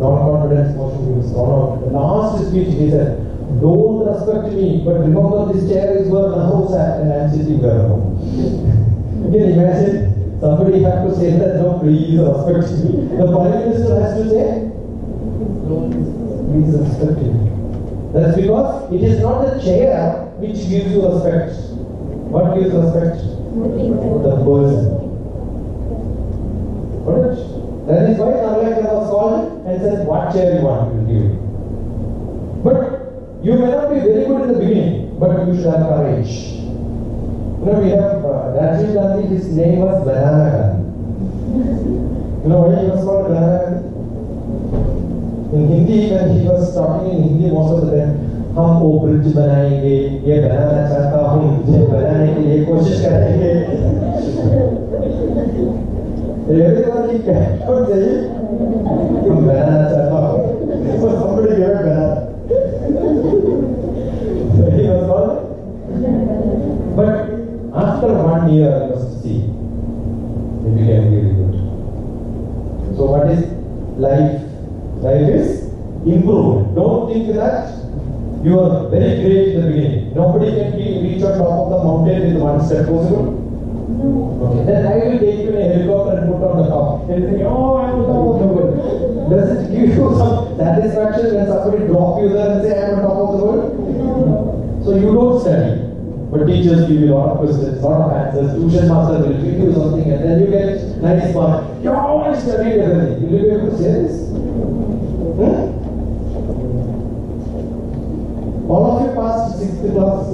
non-confidence motion being sworn out. The last speech he said, "Don't respect me, but remember this chair is where Nahum sat and I am sitting where Nahum." Again, imagine somebody had to say that, no, please respect me. The Prime Minister has to say, please respect me. That's because it is not the chair which gives you respect. What gives respect? The person. That is why Narayana was called and said, what chair you want to give. But you may not be very good in the beginning, but you should have courage. You know, we have uh, Rajiv Gandhi, his name was Banana Gandhi. You know why he was called Banana Gandhi? In Hindi, when he was talking in Hindi most of the time, हम वो bridge बनाएंगे, ये बनाना चाहता हूँ, ये बनाने के लिए कोशिश करेंगे. Everyone he can not say, हम बनाना चाहता हूँ. So somebody gave banana. So he was called. But after one year, you must see, he became very good. So what is life? Life is improvement. Don't think that you are very great in the beginning. Nobody can be reach on top of the mountain with one step. Possible? No. Okay. Then I will take you in a helicopter and put on the top. Then you think, oh, I'm on top of the world. Does it give you some satisfaction when somebody drop you there and say, I'm on top of the world? No. So you don't study. But teachers give you a lot of questions, a lot of answers. Tuition master will give you something and then you get nice mark. You always studied everything. Will you be able to say this? Hmm? All of you passed sixth class? Yes.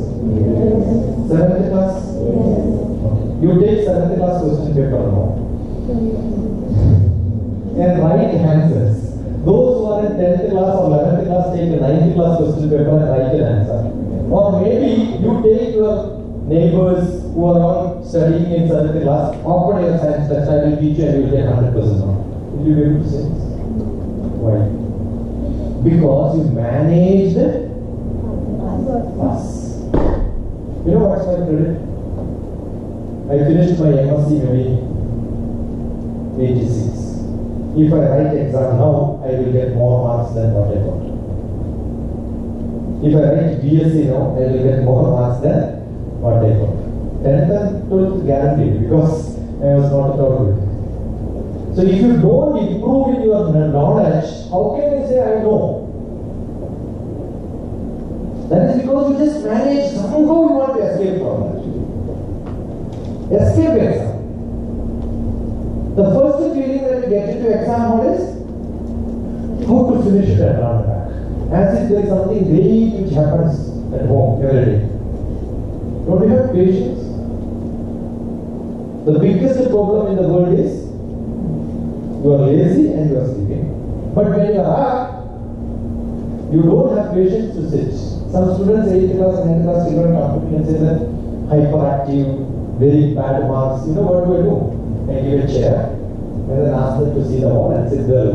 seventh class? Yes. You take seventh class question paper now. And write answers. Those who are in tenth class or eleventh class take a ninth class question paper and write an answer. Or maybe you take your neighbors who are all studying in seventh class, offer your science that I will teach you and you will get one hundred percent on. Will you be able to say this? Why? Because you manage the pass. You know what's my credit? I finished my M S C maybe eighty-six. If I write exam now, I will get more marks than what I got. If I write B S C now, I will get more marks than what I got. tenth and twelfth guaranteed because I was not at all good. So if you don't improve in your knowledge, how can you say I know? That is because you just manage, somehow you want to escape from that. Escape exam. The first feeling that you get into exam hall is, how to finish it and run back. As if there is something great which happens at home every day. Don't you have patience? The biggest problem in the world is, you are lazy and you are sleeping. But when you are up, you don't have patience to sit. Some students, eighth class, ninth class children come to me and say that hyperactive, very bad marks. You know what do I do? I give a chair and then ask them to see the wall and sit there.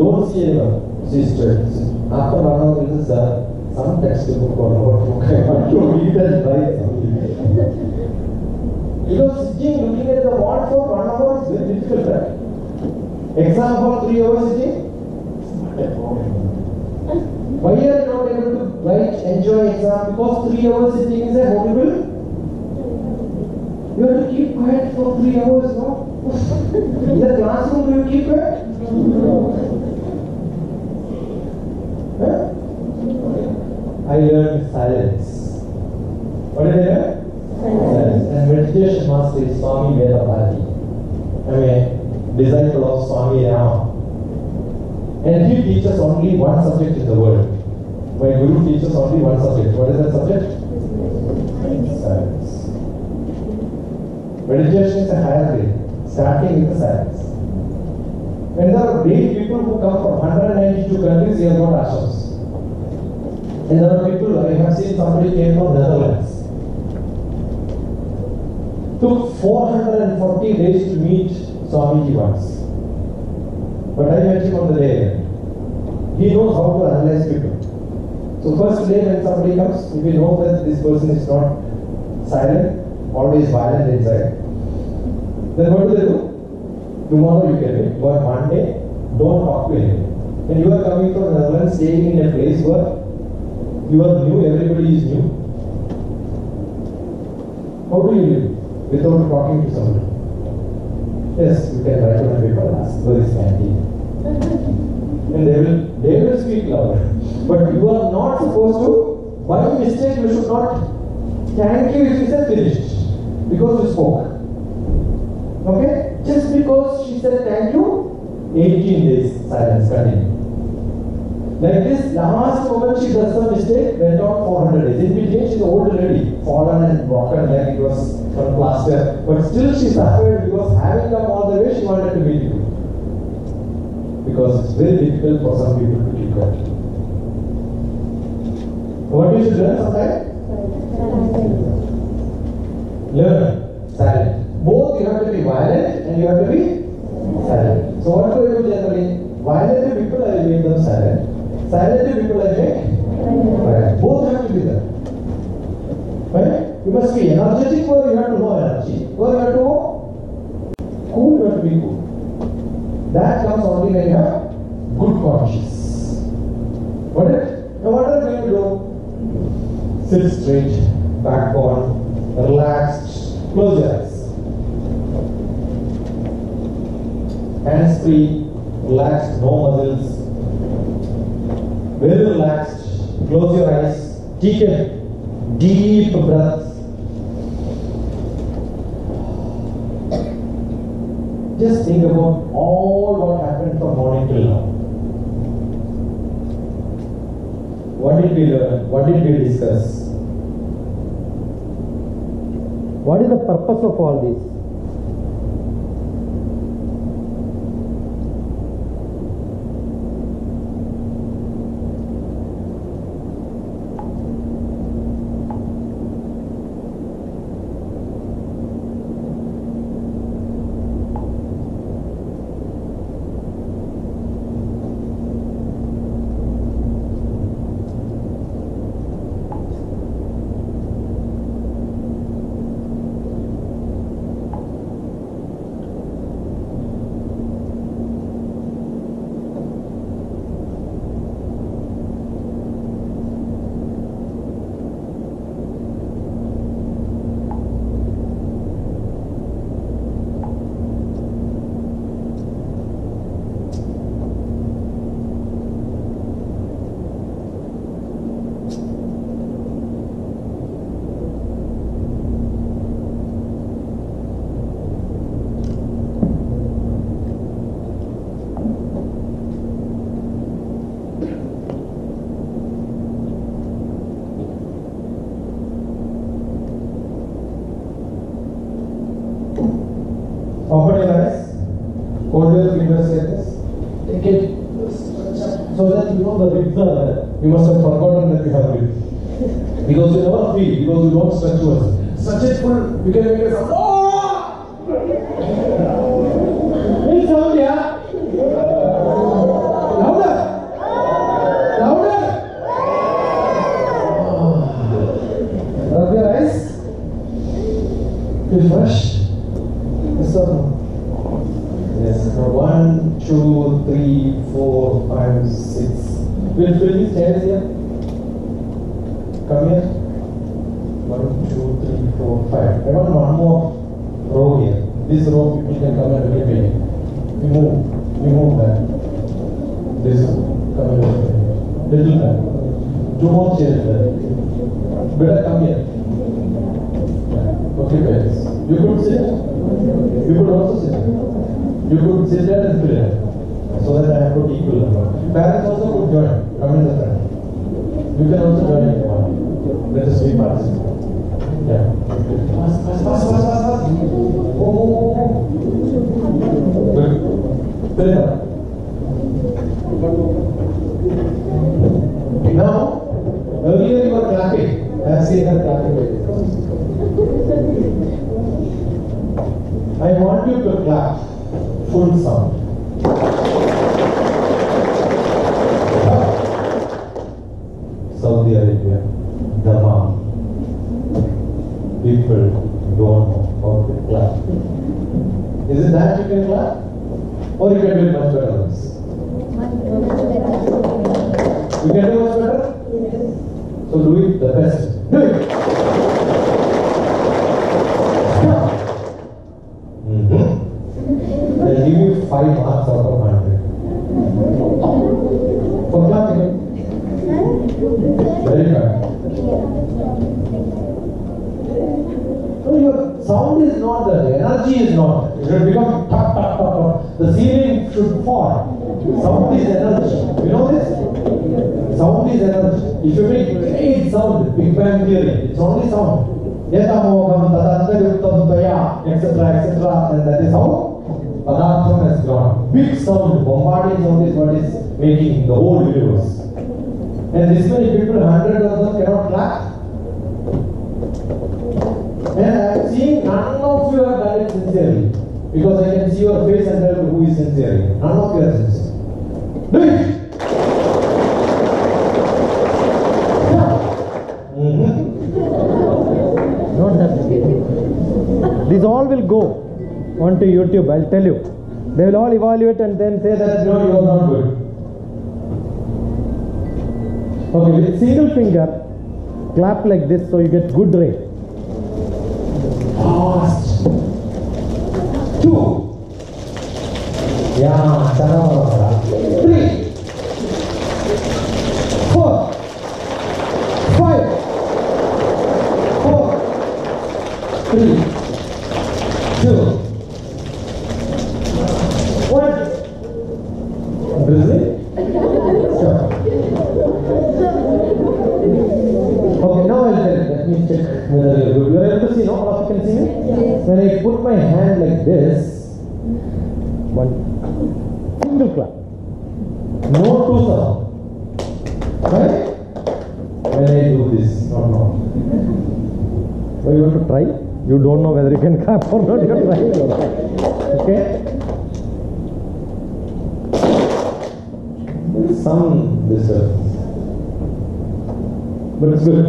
Don't see anyone. See straight. After one hour, you say, sir, some textbook or notebook. I want to read and write something. Because sitting, looking at the wall for one hour is very difficult, right? Exam for three hours sitting? Why are you not able to write, enjoy exam? Because three hours sitting is a horrible. You have to keep quiet for three hours, no? In the classroom, do you keep quiet? Huh? I learned silence. What did I learn? Silence. And meditation master is Swami Vedabharati. I mean, disciple of Swami Rama. And he teaches only one subject in the world. My guru teaches only one subject. What is that subject? Silence. Meditation is a higher grade, starting with the silence. When there are great people who come from one hundred ninety-two countries, they have got ashrams. And there are people, I have seen somebody came from Netherlands. Took four hundred forty days to meet Swamiji once. But I met him on the day. He knows how to analyze people. So first day when somebody comes, if you know that this person is not silent, always violent inside, then what do they do? tomorrow you can wait, but Monday, don't talk to anyone. And you are coming from Netherlands, staying in a place where you are new, everybody is new. How do you live without talking to somebody? Yes, you can write on a paper, ask for this canteen. And they will, they will speak louder. But you are not supposed to, by mistake, you should not thank you if you said finished, because you spoke. Okay? Just because she said thank you, eighteen days silence continue. Like this, last moment she does some mistake, went on four hundred days. In between, she's old already, fallen and broken, like it was from plaster. But still, she suffered because having come all the way, she wanted to meet you. Because it's very difficult for some people to keep that. What you should learn sometime? Learn silent. Both you have to be violent and you have to be silent. So, what do you do generally? Violent people, I make them silent. Silent people I make? Right. Both have to be there. Right? You must be energetic or you have to know energy. Or you have to know cool, you have to be cool. That comes only when you have good conscience. Got it? Now what are you going to do? Sit straight, back on, relaxed, close your eyes. Hands free, relaxed, no muscles. Very relaxed, close your eyes, take a deep breath. Just think about all what happened from morning till now. What did we learn? What did we discuss? What is the purpose of all this? You must have forgotten that you have it. Because you never feel, because you don't stretch yourself. Such a full, you can make it sound, oh! It's sound, yeah? Louder! Louder! Oh. Rub your eyes. Feel fresh. Yes or no? Yes. One, two, three, four, five, six. Will fill these chairs here. Come here. One, two, three, four, five. I want one more row here. This row people can come and look at. We move. We move back. This come here. Little back. Two more chairs there. Better come here. Okay, guys. You could sit. You could also sit. You could sit there and fill it. So that I have to equal number. Parents also could join. Come in the front. You can also join if you want. Let us be participants. Yeah. Pass, pass, pass, pass, pass, pass. Oh, oh, oh. Good. Sit down. Now, earlier you were clapping. I have seen her clapping. I want you to clap full sound. Saudi Arabia, Dammam. People don't know how to clap. Is it that you can clap? or you can do much better than this? You can do much better? Yes. So do it the best. Do it! Mm-hmm. I'll give you five marks out of one hundred. For clapping. Very good. So your sound is not there, energy is not. It should become tap, tap, tap, tap. The ceiling should fall. Sound is energy. You know this? Sound is energy. If you make great sound, Big Bang Theory, it's only sound. Etc, et cetera. And that is how Padartham has gone. Big sound, bombarding sound is what is making the whole universe. And this many people, hundred of them cannot clap. And I am seeing none of you are done it sincerely. Because I can see your face and tell who is sincere. None of you are sincere. Do it! Mm-hmm. Don't have to get. These all will go onto YouTube, I'll tell you. They will all evaluate and then say that no, you are not good. Okay, with single finger, clap like this so you get good rate. Fast. Two. Yeah, Chanakya. Three. Four. Five. Four. Three. Two. One. What is it? Sure. Okay, now I'll tell you. Let me check whether you're good. You're able to see, no? All of you can see me? Yes. When I put my hand like this, one single clap, no two sound, right? When I do this, not now. So you want to try? You don't know whether you can clap or not, you're trying or not. Okay? There is some disturbance, but it's good.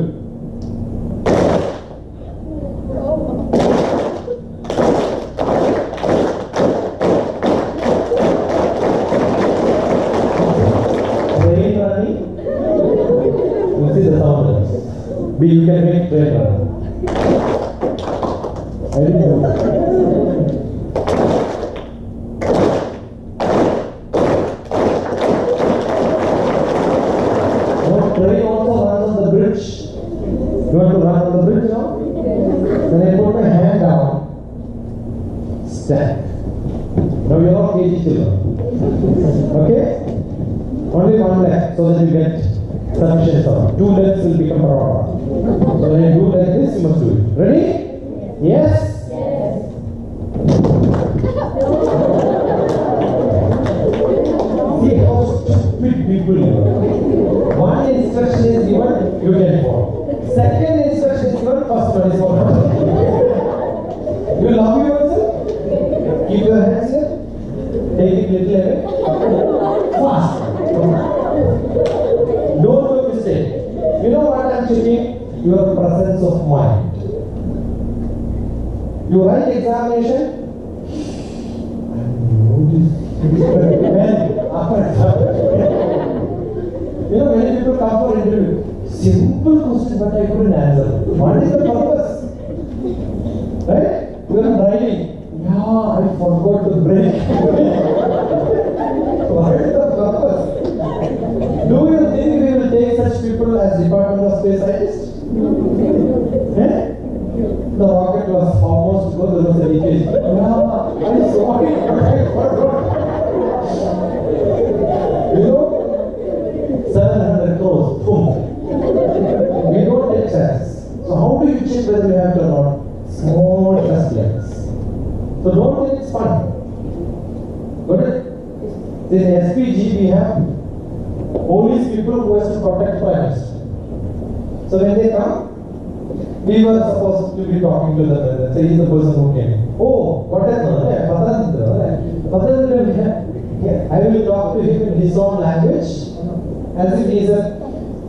You can make prayer. I didn't know. No, Terry also runs on the bridge. You want to run on the bridge now? When I put my hand down, stand. Now you're all K G children. Okay? Only one leg so that you get sufficient sound. Two legs will become raw. So when you do like this, you must do it. Ready? Yes? Yes. Yes. See how stupid people are. One instruction is given, you can follow. Second instruction is given, first one is followed. You love yourself? Keep your hands here. Take it little away. Fast. Don't do a mistake. You know what I'm checking? Your presence of mind. You write examination. I noticed. You know, many people come for interview. Simple question, but I couldn't answer. What is the purpose? Right? You are driving. Yeah, I forgot to brake. What is the purpose? Do you think we will take such people as Department of Space Science? Eh? The rocket was almost good, there was a leakage. Yeah, I saw it, but I forgot. You know, seven hundred crores, boom. We don't take chances. So how do you check whether you have to or not? Small trust legs. So don't think it's fun. Got it? In S P G we have police people who has to protect crimes. So when they come, we were supposed to be talking to them. So he's the person who came. Oh, what happened? I will talk to him in his own language, as if he is a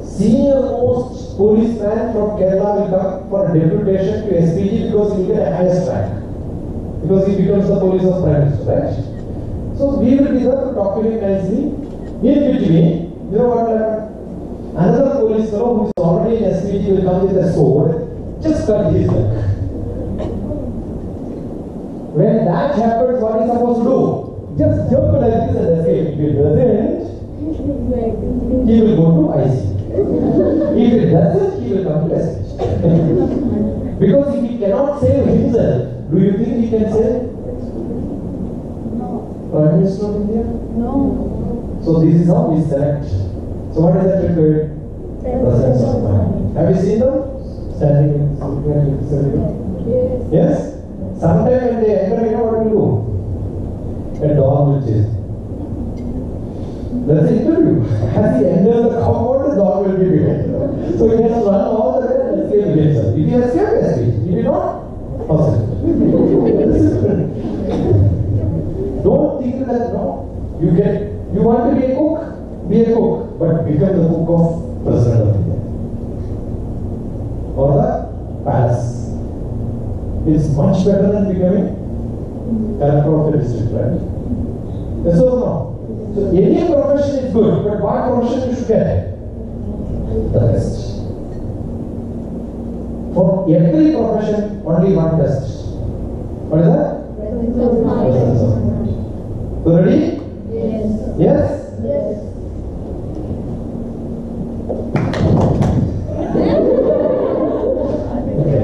senior most policeman from Kerala will come for a deputation to S P G because he will get a highest rank. Because he becomes the police of prime minister, right? So So we will be the document nicely. In between, you know what happened? Another police fellow who is already in S P G will come with a sword, just cut his neck. When that happens, what are you supposed to do? Just jump like this and escape. If it doesn't, he will go to I C U. If it doesn't, he will come to S P G. Because if he cannot save himself, do you think he can save? Prime Minister of India? No. So this is how we select. So what is that required? Presence of mind. Have you seen them? Standing in the yes. Yes? Sometimes when they enter, you know what will do? A dog will chase. That's the interview. As he enters the compound, the dog will be behind. So he has run all the way and escaped himself. If he has escaped, escaped. If he not, possible. Don't think that no, you get, you want to be a cook, be a cook, but become the cook of President of India or the palace. It's much better than becoming director of the district, right? Yes or no? So any profession is good, but what profession you should get? The best. For every profession, only one test. What is that? Presence of mind. So ready? Yes. Yes? Yes. Okay.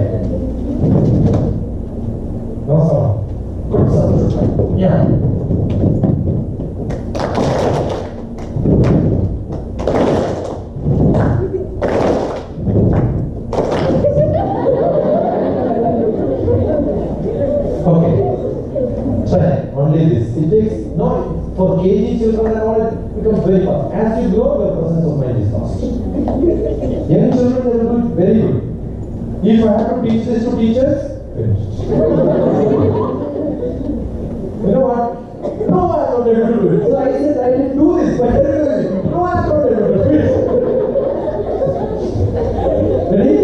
No sound. Good sound. Yeah. For K G children and all, it becomes very fast. As you grow, your presence of mind is fast. Young children, they will do it very good. If I have to teach this to teachers, finished. You know what? No, I am not able to do it. So I said, I didn't do this, but I didn't do it. No, I am not able to do it. Ready?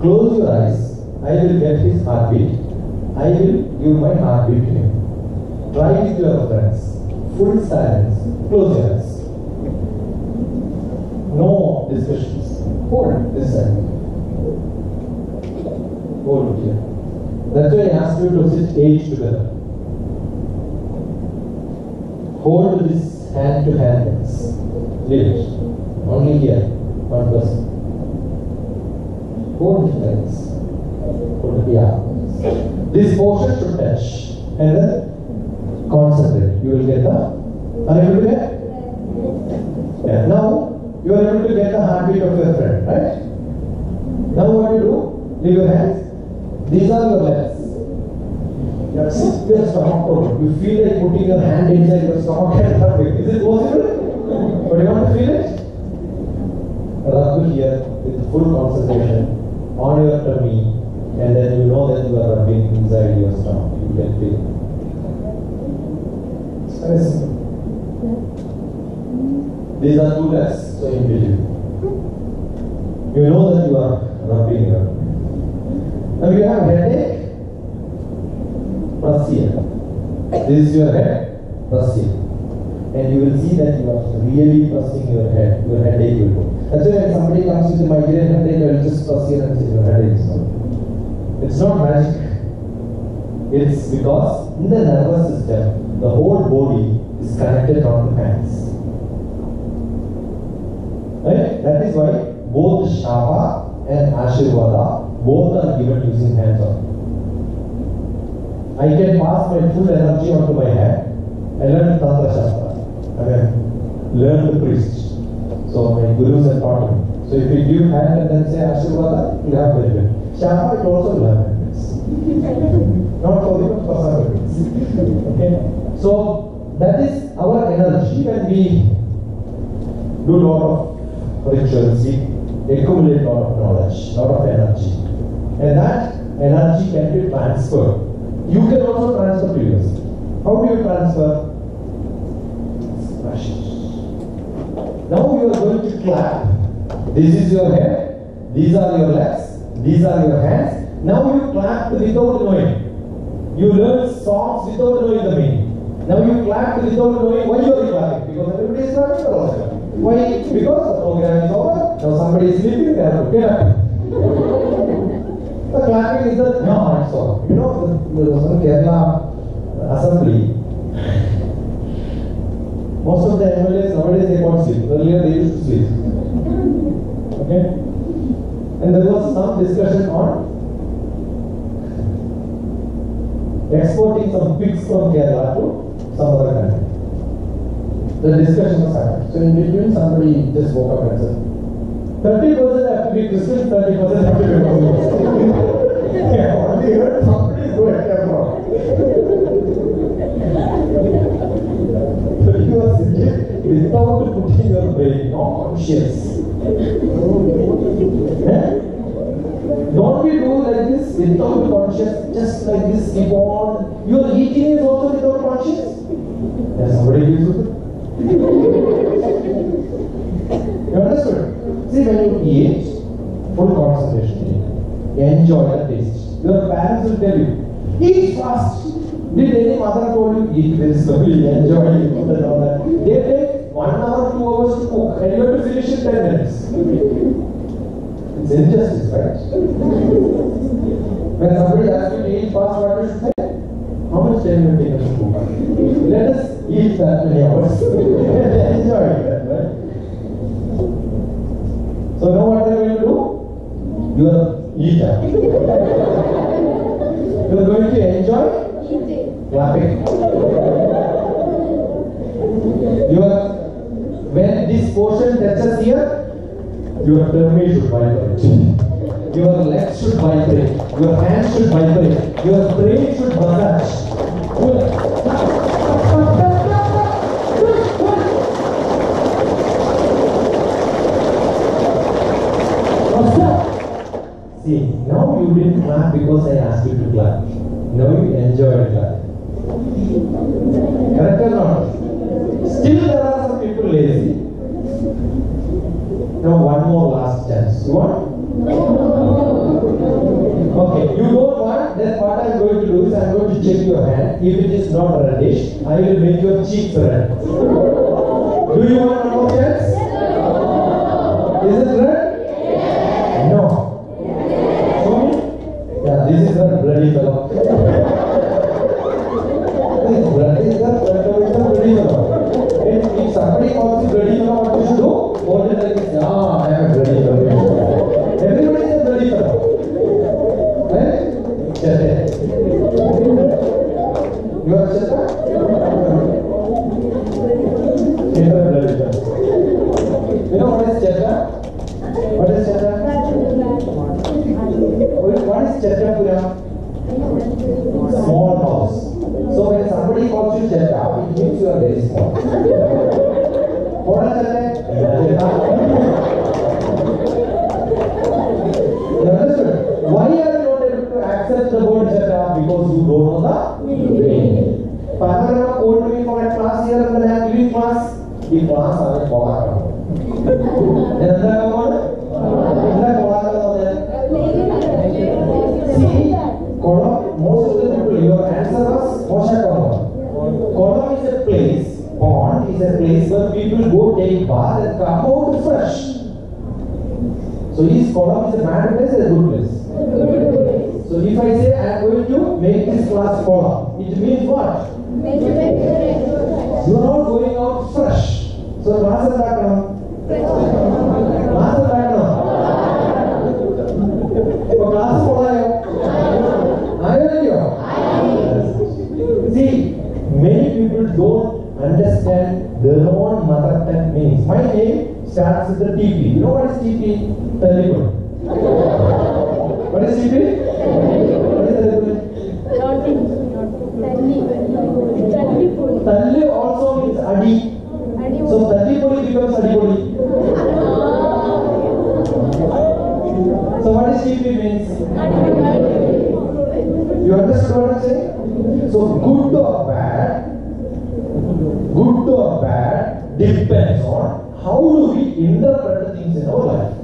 Close your eyes, I will get his heartbeat. I will give my heartbeat to him. Try his reference. Full silence. Close your eyes. No discussions. Hold this side. Hold it here. That's why I asked you to sit eight together. Hold this hand to hand legs. Leave it. Only here. One person. Hold it like this. Hold it here. This portion should touch. And then concentrate. You will get the. Are you able to get? Yeah. Now you are able to get the heartbeat of your friend, right? Now what do you do? Leave your hands. These are your legs. Your stomach open. You feel like putting your hand inside your stomach and heartbeat. Is it possible? But you want to feel it? Rub here with full concentration on your tummy, and then you know that you are rubbing inside your stomach. You can feel it. It's very simple. These are two legs. So you believe. You know that you are rubbing your. Now you have headache. Press here. This is your head. Press here, and you will see that you are really pressing your head. Your headache will go. That's why when somebody comes with a migraine headache, I will just press here and say your headache is gone. It's not magic. It's because in the nervous system, the whole body is connected on the hands. Right? That is why both Shava and Ashirvada both are given using hands on. I can pass my full energy onto my hand. I learned Tantra Shastra. I learned the priest. So my gurus have taught me. So if you give hand and then say Ashirvada, you have benefit. Shava, it also will have benefits. Not for you, but for some benefits. Okay? So that is our energy when we do a lot of rituals, we accumulate a lot of knowledge, a lot of energy. And that energy can be transferred. You can also transfer to yourself. How do you transfer? Expressions. Now you are going to clap. This is your head, these are your legs, these are your hands. Now you clap without knowing. You learn songs without knowing the meaning. Now you clap without knowing why you are clapping. Because everybody is clapping also. Why? Because the program is over, now somebody is sleeping, they have to get up. The clapping is the no, it's all. You know, there was a Kerala assembly. Most of the M L As nowadays they can't sleep. Earlier they used to sleep. Okay? And there was some discussion on exporting some pigs from Kerala to some other country. The discussion was happening. So in between, somebody just woke up and said, thirty percent have to be Christian, thirty percent have to be Muslim. Yeah, only heard somebody go and tap on. So you are sitting without putting your brain, no conscious. Don't we do like this without conscious, just like this, keep on. Your eating is also without conscious. Yeah, somebody gives it. You understood? See, when you eat, full concentration, enjoy the taste. Your parents will tell you, eat fast. Did any mother told you, eat very slowly, enjoy it, and all that? They take one hour, two hours to cook, and you have to finish in ten minutes. It's injustice, right? When somebody asks you to eat fast, what do you say? How much time will take us to cook? Let us eat that many hours. Enjoy that, right? So now what are you going to do? You are eater. You are going to enjoy eating. Clapping. You are, when this portion touches here, your tummy should vibrate. Your legs should vibrate, your hands should vibrate, your brain should massage. See, now you didn't clap because I asked you to clap. Now you enjoyed clap. Correct or not? Still there are some people lazy. Now one more last chance. You want? Okay, you don't want, then what I am going going to do is I'm going to check your hand. If it is not reddish, I will make your cheeks red. Do you want one more chance? No. Is it red? Yes. No. Yes. So, yeah, this is not bloody fellow. This is not bloody fellow. If somebody calls you bloody fellow, what do you do? What is it? Ah, I am a bloody fellow. Everybody is a bloody fellow. Right? Chate. You are Chata? You are bloody fellow. You know what is Chata? What is Chata? What is Chattapura? Small house. So when somebody calls you Chatta, it means you are very small. What are Chatta? You understood? Why are you not able to accept the word Chatta? Because you don't know the meaning. Panorama called me for a class here and I am giving class. The class are a Panorama. And the other one? Your answer was Mosha Kodam. Kodam is a place, pond is a place where people go take bath and come out fresh. So is Kodam is a bad place or a good place? So if I say I am going to make this class Kodam, it means what? You are not going out fresh. So class is back now. Class is back now. So class is Kodam. See, many people don't understand their own mother tongue means. My name starts with the T P. You know what is T P? Telugu. What is T P? What is Telugu? Tallipoli. Talli also means Adi. So Tallipoli becomes Adipoli. So what is T P means? You understand what I'm saying? So good or bad, good or bad depends on how do we interpret things in our life.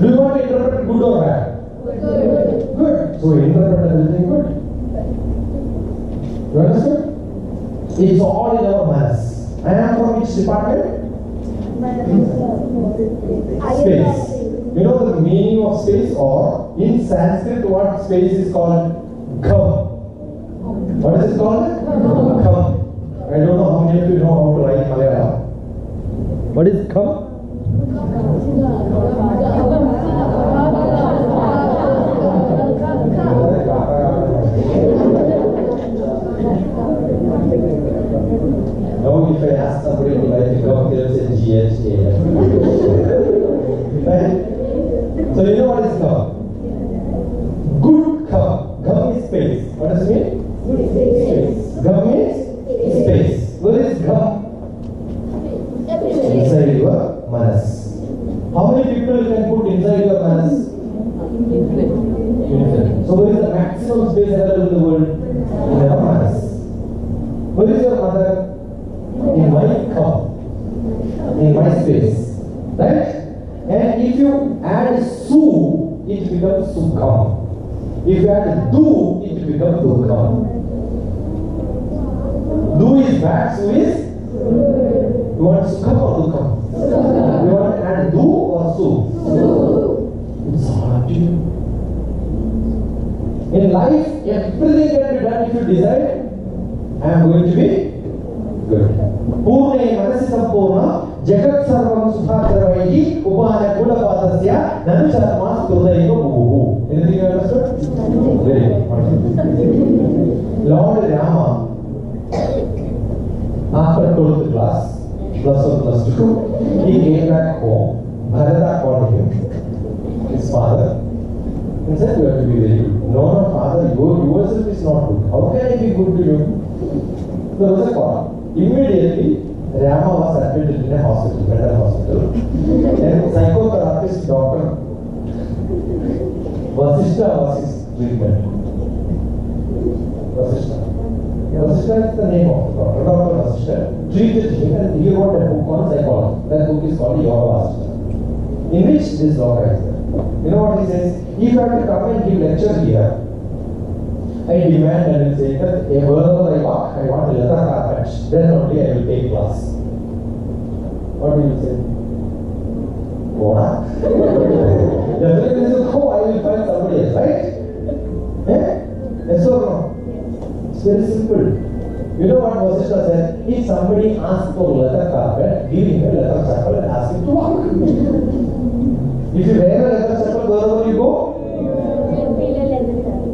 Do you want to interpret good or bad? Good. Good. So interpret everything good. You understand? It's all in our mass. I am from which department? Space. You know the meaning of space, or in Sanskrit what space is called? Kham. What is it called? Kham. I don't know how many of you know how to write Malayalam. What is Kham? Now if I ask somebody to write Kham, they will say G H A. Right? So you know what is Kham? Good Kham. Gham is space. What does it mean? Space. Gham is space. Where is Gham? Inside your manas. How many people you can put inside your manas? Infinite. So where is the maximum space available in the world? In your manas. Where is your mother? In my Gham. In my space. Right? And if you add su, it becomes sukham. If you add do, it becomes dukkam. Do is bad, so is? You want sukham or dukkam? You want to add do or su? It's all up to you. In life, everything can be done if you decide, I am going to be good. Purna manasi sampurna, jagat sarvam sudhakarvaihi, upana kulapatasya, nanucharmas kurdaiyo buhu. Anything you understood? Very good. Lord Rama, after twelfth class, plus one, plus two, he came back home. Bharata called him, his father, and said, you have to be very good. No, no, father, you yourself is not good. How can I be good to you? There was a call. Immediately, Rama was admitted in a hospital, mental hospital. And psychotherapist doctor Vasishta was his treatment. Vasishta. Vasishta is the name of the doctor. Doctor Vasishta treated him, and he wrote a book on psychology. That book is called Yoga Vasishta, in which this doctor is there. You know what he says? If I have to come and give lecture here, I demand and say that wherever I walk, I want a leather carpet. Then only I will take class. What do you say? What? Definitely this is how I will find somebody else, right? Eh? Yes or no? It's very simple. You know what Maheshya said? If somebody asks for leather carpet, give him a leather chapel and ask him to walk. If you wear a leather chapel, wherever you go,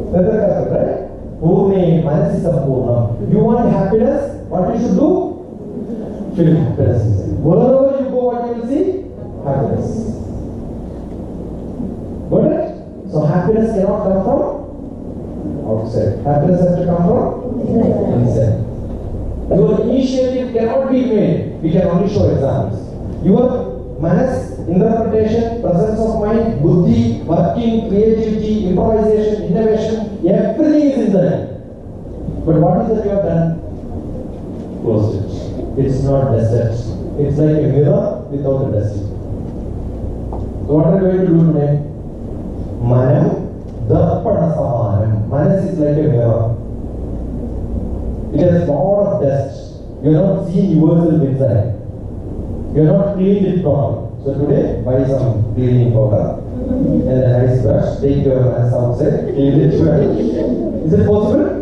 leather carpet, right? Pune, Manasi Sampurnam. You want happiness? What you should do? Feel happiness. Wherever you go, what you will see? Happiness. Got it? So happiness cannot come from outside. Happiness has to come from inside. Your initiative cannot be made. We can only show examples. Your manas, interpretation, presence of mind, buddhi, working, creativity, improvisation, innovation, everything is in there. But what is that you have done? Closed it. It's not desert. It's like a mirror without a dust. So what are we going to do today? Manam, darpana samanam. Manas is like a mirror. It has a lot of dust. You are not seeing yourself inside. You are not cleaned it properly. So today, buy some cleaning powder and a nice brush. Take your mask outside, clean it well. Is it possible?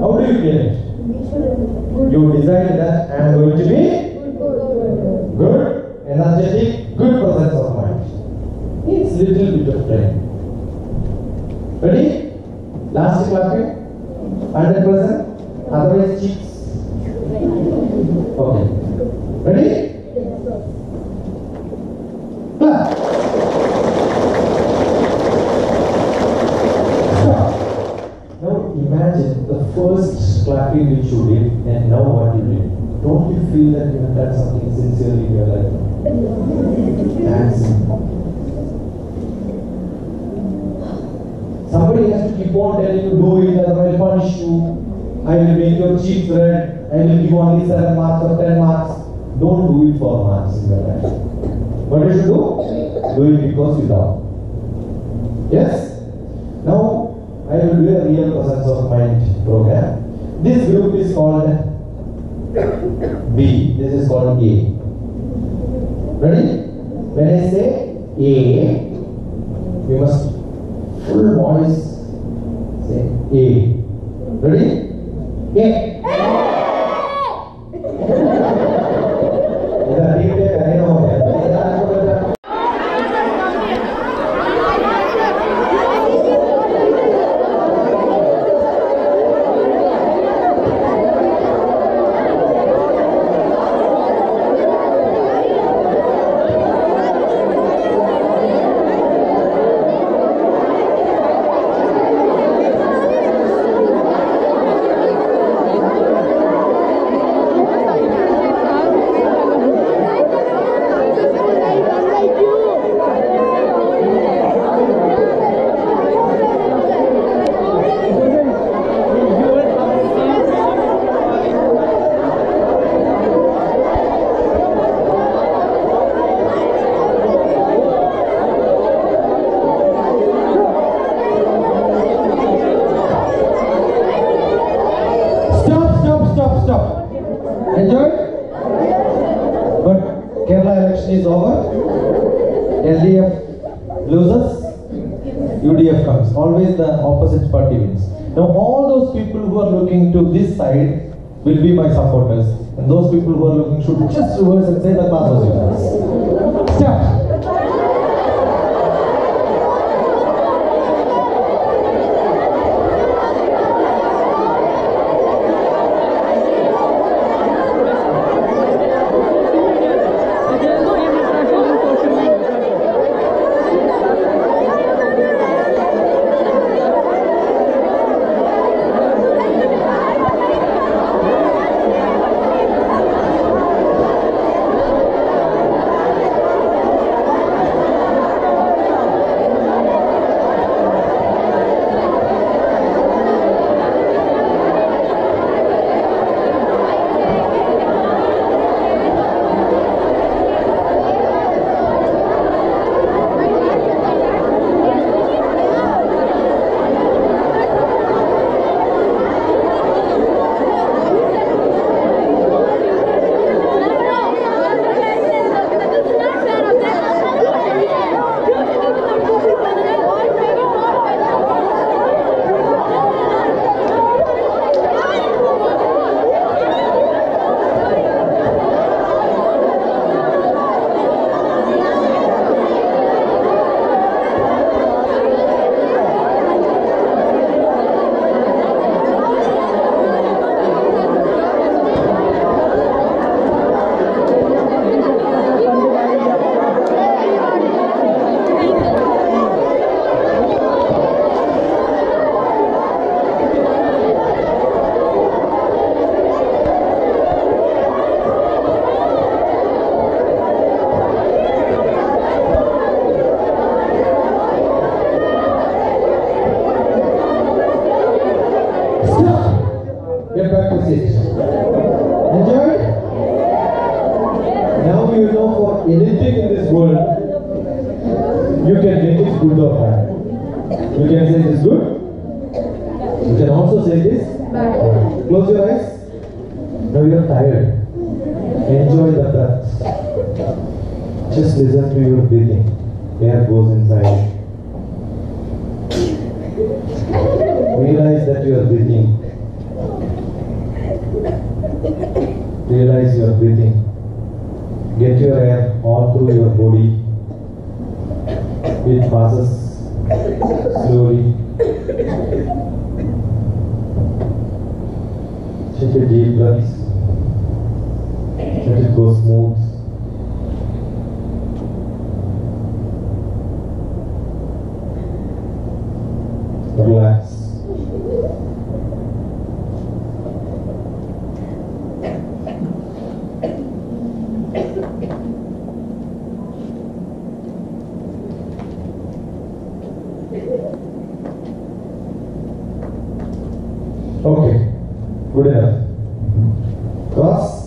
How do you clean it? You decide that I am going to be good, energetic, good presence of mind. It's little bit of time. Ready? Last clapping. Hundred percent. Otherwise, cheeks. Okay. Ready? Yes, sir. Clap. Now imagine the first clapping which you did and now what you did. Don't you feel that you have done something sincerely in your life? Thanks. Somebody has to keep on telling you, do it, otherwise I'll punish you. I will make your cheeks red, I will give only seven marks or ten marks. Don't do it for marks in your life. What you should do? Do it because you love. Yes? Now, I will do a real presence of mind program. This group is called B. This is called A. Ready? When I say A, you must full voice say A. Ready? Yeah. Will be my supporters, and those people who are looking should just reverse and say the class was yours. Start. it. Enjoyed? Now you know for anything in this world, you can get it good or bad. You can say this good. You can also say this bad. Close your eyes. Now you are tired. Enjoy the breath. Just listen to your breathing. Air goes inside. Realize that you are breathing. Realize you are breathing. Get your air all through your body. It passes slowly. Take a deep breath. Let it go smooth. Relax. Okay, good enough. Cross.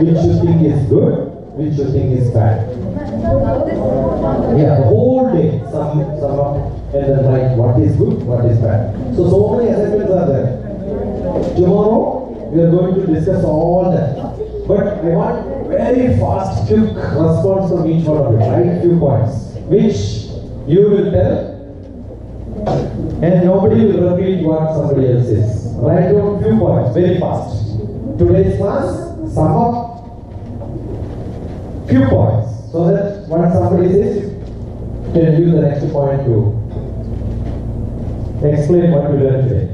Which you think is good, which you think is bad. Yeah, the whole day, sum, sum up and then write what is good, what is bad. So, so many assignments are there. Tomorrow, we are going to discuss all that. But I want very fast, quick response from each one of you. Write few points, which you will tell and nobody will repeat what somebody else is. Write down few points, very fast. Today's class, sum up few points, so that when somebody says, can do the next point to explain what we learned today.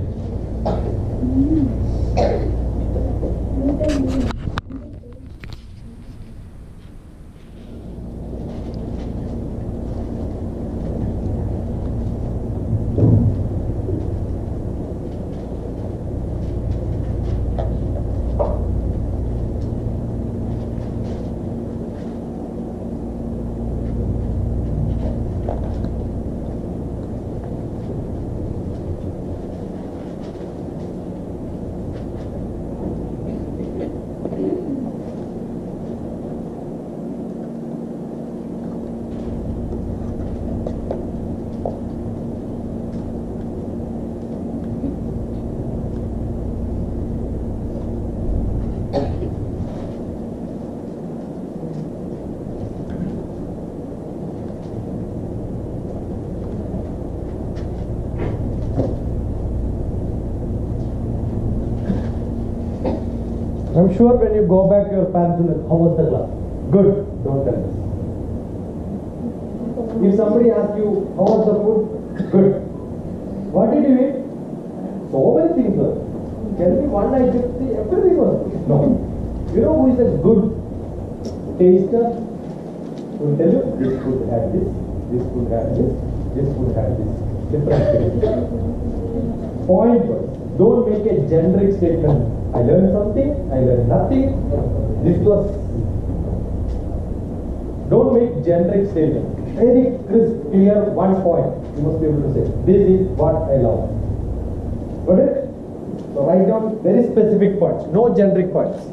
I'm sure when you go back to your parents, how was the class? Good, don't tell us. If somebody asks you, how was the food? Good. What did you eat? So many things were. Tell me one night, everything was. No. You know who is a good taster? Who will tell you, this food had this, this food had this, this food had this. Different things. Point was, don't make a generic statement. I learned something, I learned nothing. This was. Don't make generic statements. Very crisp, clear, one point. You must be able to say, this is what I love. Got it? So write down very specific points, no generic points.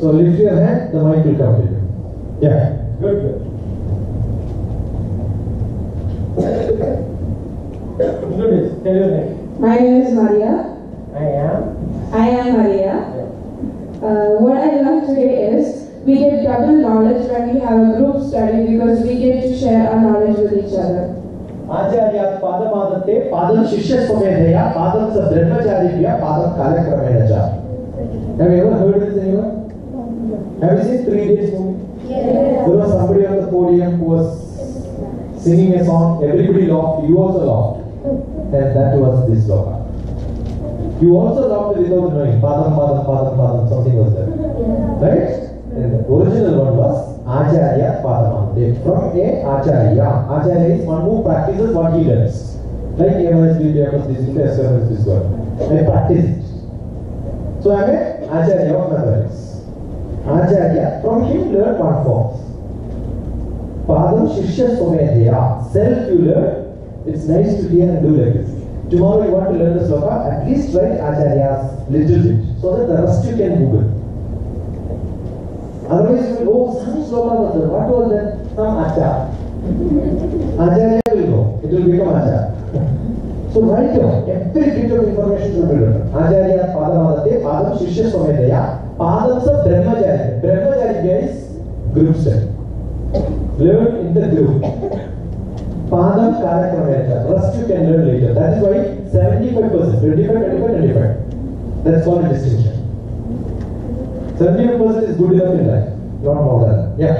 So lift your hand, the mic will come to you. Yeah. Good, good. Introduce, tell your name. My name is Maria. I am. I am Maria. Yeah. Uh, what I love today is, we get double knowledge when we have a group study because we get to share our knowledge with each other. Acharya Padavadi, Padam Shishya Somedaya, Padam Sa Brahmacharya, Padam Kalakramanaja. Have you ever heard of this anyone? Have you seen three days movie? Yes. There was somebody on the podium who was singing a song, everybody laughed, you also laughed. And that was this sloka. You also laughed without knowing. Padam, padam, padam, padam, something was there. Right? And the original one was Acharya Padavadi. From a Acharya. Acharya is one who practices what he learns. Like M S D, M S D, S M S D, S M S D, S M S D. I practice it. So I am an Acharya of mathematics. Acharya, from him learn what forms. Padam Shishya Somedhya. Self you learn. It's nice to hear and do like this. Tomorrow you want to learn the sloka, at least write Acharya's little bit. So that the rest you can Google. Otherwise you will go, some sloka was there. What was that? Some Acharya. Acharya will go. It will become Acharya. So write down every bit of information should be learned. Acharya Padamadatte, Padam Shishya Somedaya, Padam sa Brahmacharya. Brahmacharya is group step. Learn in the group. Padam Karakrameta. Rest you can learn later. That is why seventy-five percent, twenty-five, twenty-five, twenty-five. That's called a distinction. seventy-five percent is good enough in life, not more than that. Yeah.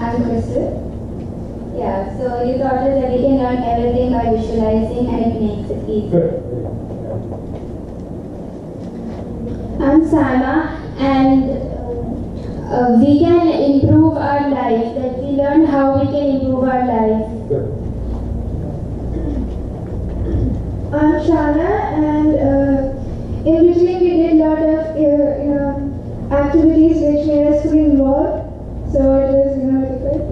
I have a question. Yeah, so you thought that we can learn everything by visualizing and it makes it easy. I'm Sana, and uh, we can improve our life, that we learn how we can improve our life. Good. I'm Shana, and uh, in between we did a lot of you know, activities which made us feel involved, so it was, you know,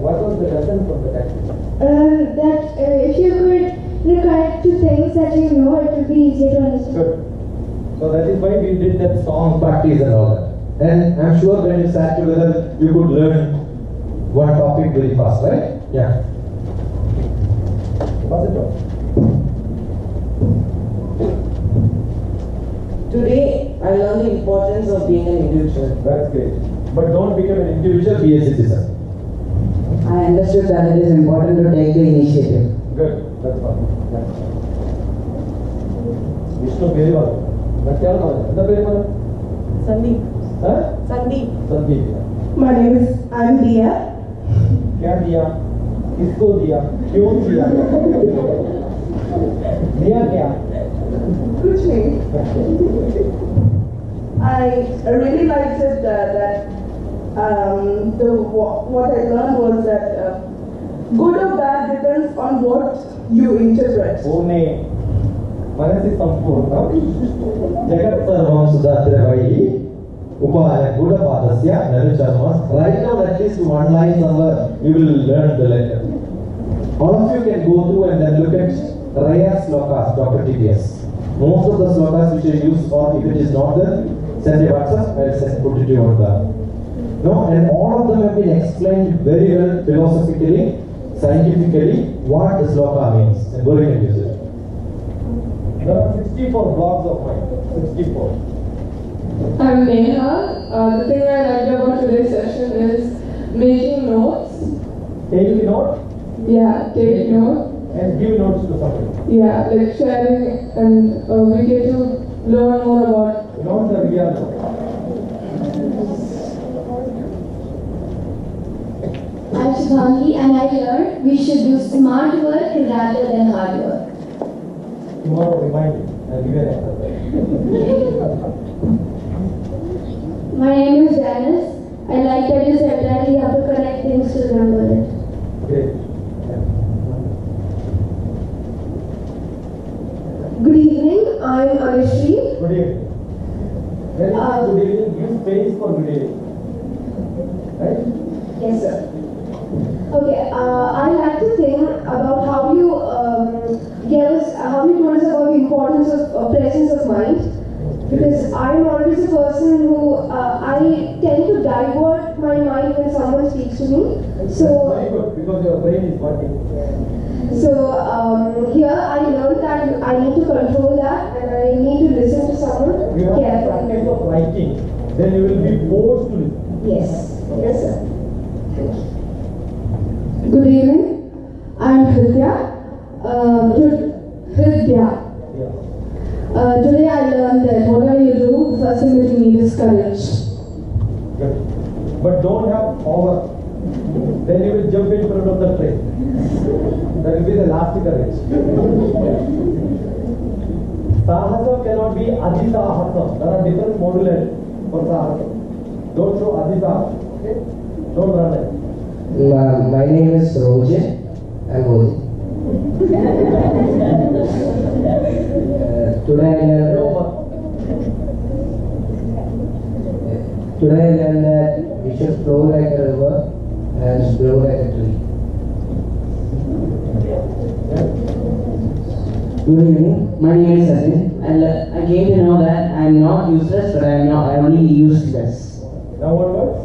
what was the lesson from the text? Um, that uh, if you could recite to things that you know, it would be easier to understand. Good. So that is why we did that song practice and all that. And I'm sure when you sat together, you could learn one topic very fast, right? Yeah. Pass it on. Today, I learned the importance of being an individual. That's great. But don't become an individual, be a citizen. I understood that it is important to take the initiative. Good, that's fine. Vishnu, very well. What's your name? Sandeep. Huh? Sandeep. Sandeep. My name is I'm Diya. क्या दिया? किसको दिया? क्यों दिया? दिया क्या? कुछ नहीं. I really liked it that. that Um, the, what I learned was that uh, good or bad depends on what you interpret. Oh, no. Manasi Sampurna. Jagat Sarvam Sudhatravayi Upahaya Guda Padasya Narucharmas. Right now, at least one line somewhere, you will learn the letter. All of you can go through and then look at Raya's slokas, Doctor T P S. Most of the slokas which I use, or if it is not there, send a WhatsApp, I will send put it to you on that. No, and all of them have been explained very well philosophically, scientifically, what the sloka means, and where you can use it. There are sixty-four blocks of mine. sixty-four. I'm Neha. Uh, the thing I liked about today's session is making notes. Taking notes? Yeah, taking notes. And give notes to somebody. Yeah, like sharing, and uh, we get to learn more about. Not the real notes. I'm Shubhangi, and I learned we should do smart work rather than hard work. Tomorrow, remind me. I'll give you an exercise. My name is Janice. I like that you said that you have to connect things to remember it. Great. Good evening. I'm Anushri. Good evening. Very uh, good evening. Give space for good evening. Right? Yes, sir. Okay, uh, I like to think about how you um, gave us, how you told us about the importance of uh, presence of mind, because I am always a person who, uh, I tend to divert my mind when someone speaks to me. So, because your brain is working. So, um, here I learned that I need to control that and I need to listen to someone carefully. You have a practice of writing, then you will be forced to listen. Yes, yes sir. Thank you. Good evening. I'm Hridya. Uh, Hridya. Uh, today I learned that whatever you do, first thing that you need is courage. Good. But don't have power. then you will jump in front of the train. That will be the last courage. Sahasa cannot be adhisahasa. There are different modulates for sahasa. Don't show adhisahasa. Okay? Don't run it. My, my name is Roje. I'm Roje. uh, today I learned that, today I learned that we should flow like a river and grow like a tree. Good evening. My name is Sachin. I, I came to know that I am not useless, but I am not. I only use less. Now what words?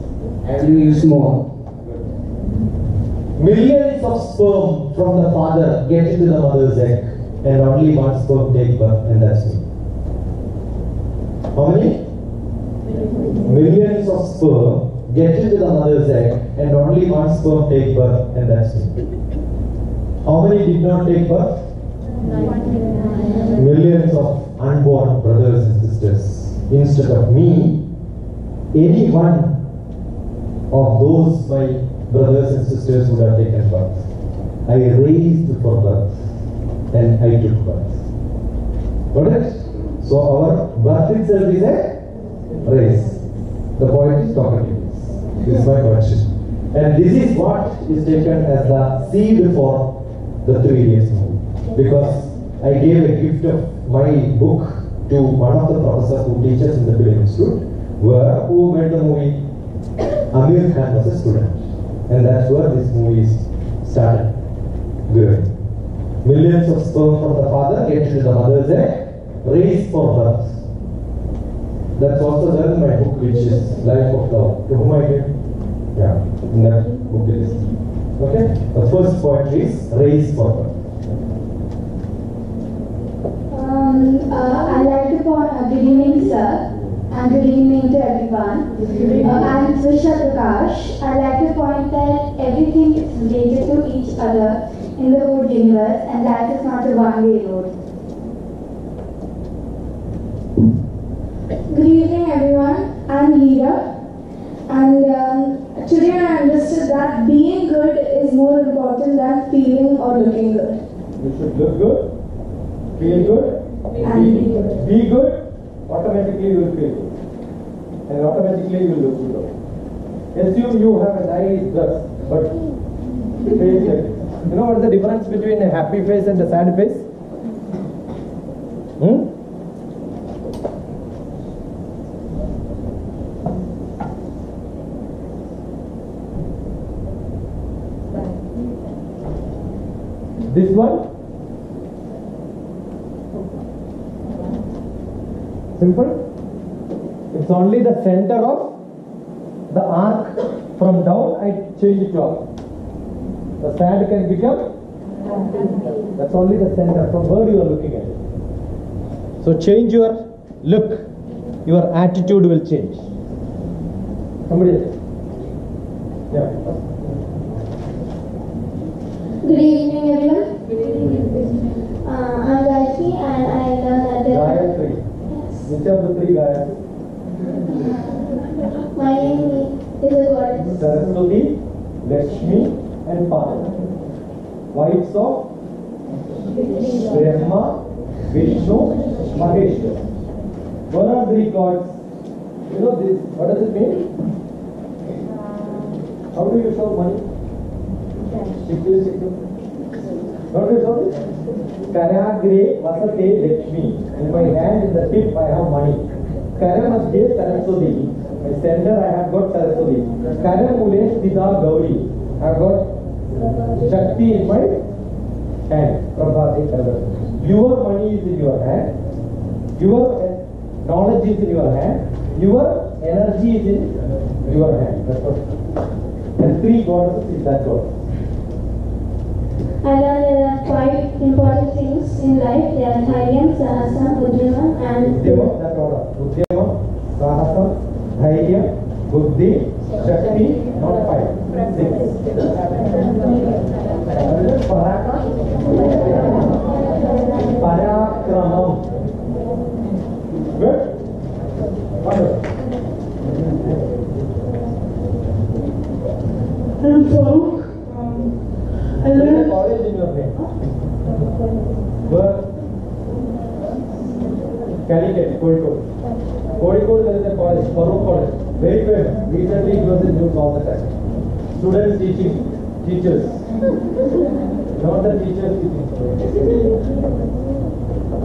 I only use more. Millions of sperm from the father get into the mother's egg, and only one sperm take birth, and that's it. How many? Millions of sperm get into the mother's egg, and only one sperm take birth, and that's it. How many did not take birth? Millions of unborn brothers and sisters. Instead of me, any one of those my brothers and sisters would have taken birth. I raised for birth and I took birth. Got it? So our birth itself is a race. The point is talkative. This is my question. And this is what is taken as the seed for the three days school. Because I gave a gift of my book to one of the professors who teaches in the film institute, where who made the movie? Amir Khan was a student. And that's where this movie started. Good. Millions of sperm from the father get into the mother's egg, raised for birth. That's also there in my book, which is Life of Love. To whom I gave? Yeah, in that book it is. Okay? The first point is raised for birth. Um, uh, I'd like to point out, good evening, sir. And good evening to everyone. Uh, I'm Swisha Prakash. I like to point that everything is related to each other in the whole universe, and that is not a one-way road. Good evening, everyone. I'm Leera, and um, today I understood that being good is more important than feeling or looking good. You should look good, feel good, and be, be good. Be good. Automatically you will feel good. And automatically you will look good. Assume you have a nice dress, but face like this. You know what is the difference between a happy face and a sad face? Hmm? This one? Simple. It's only the center of the arc. From down, I change it up. The sad can become. That's only the center from where you are looking at it. So change your look. Your attitude will change. Somebody else. Yeah. Good evening, everyone. Good evening. Uh, I'm Lakshmi, and I love that. Gayatri. Which of the three guys? My name is a goddess. Saraswati, Lakshmi, and Parvati. Wives of Brahma, Vishnu, Maheshya. What are three gods? You know this. What does it mean? How do you serve money? Shikil, shikil. How do you serve it? Karagre, Vasate, Lakshmi. In my hand, in the tip, I have money. Karam must be Saraswati. My center, I have got Saraswati. Karam Mulesh Dida Gauri. I have got Shakti in my hand. Prabhati color. Your money is in your hand. Your knowledge is in your hand. Your energy is in your hand. That's what. And three goddesses is that goddess. I learned there are five important things in life. They are Dhairya, Sahasa, Buddhima, and Uddeva. That order. Uddeva, Sahasa, Dhairya, Buddhi, Shakti, not five. Six. Parakramam. Good? Wonderful. I'm sorry. Little orange in your brain. Where? Calicut, Kozhikode. Kozhikode, there is a college, Farooq College. Very famous. Recently, it was a new house attack. Students teaching, teachers. Not the teachers teaching.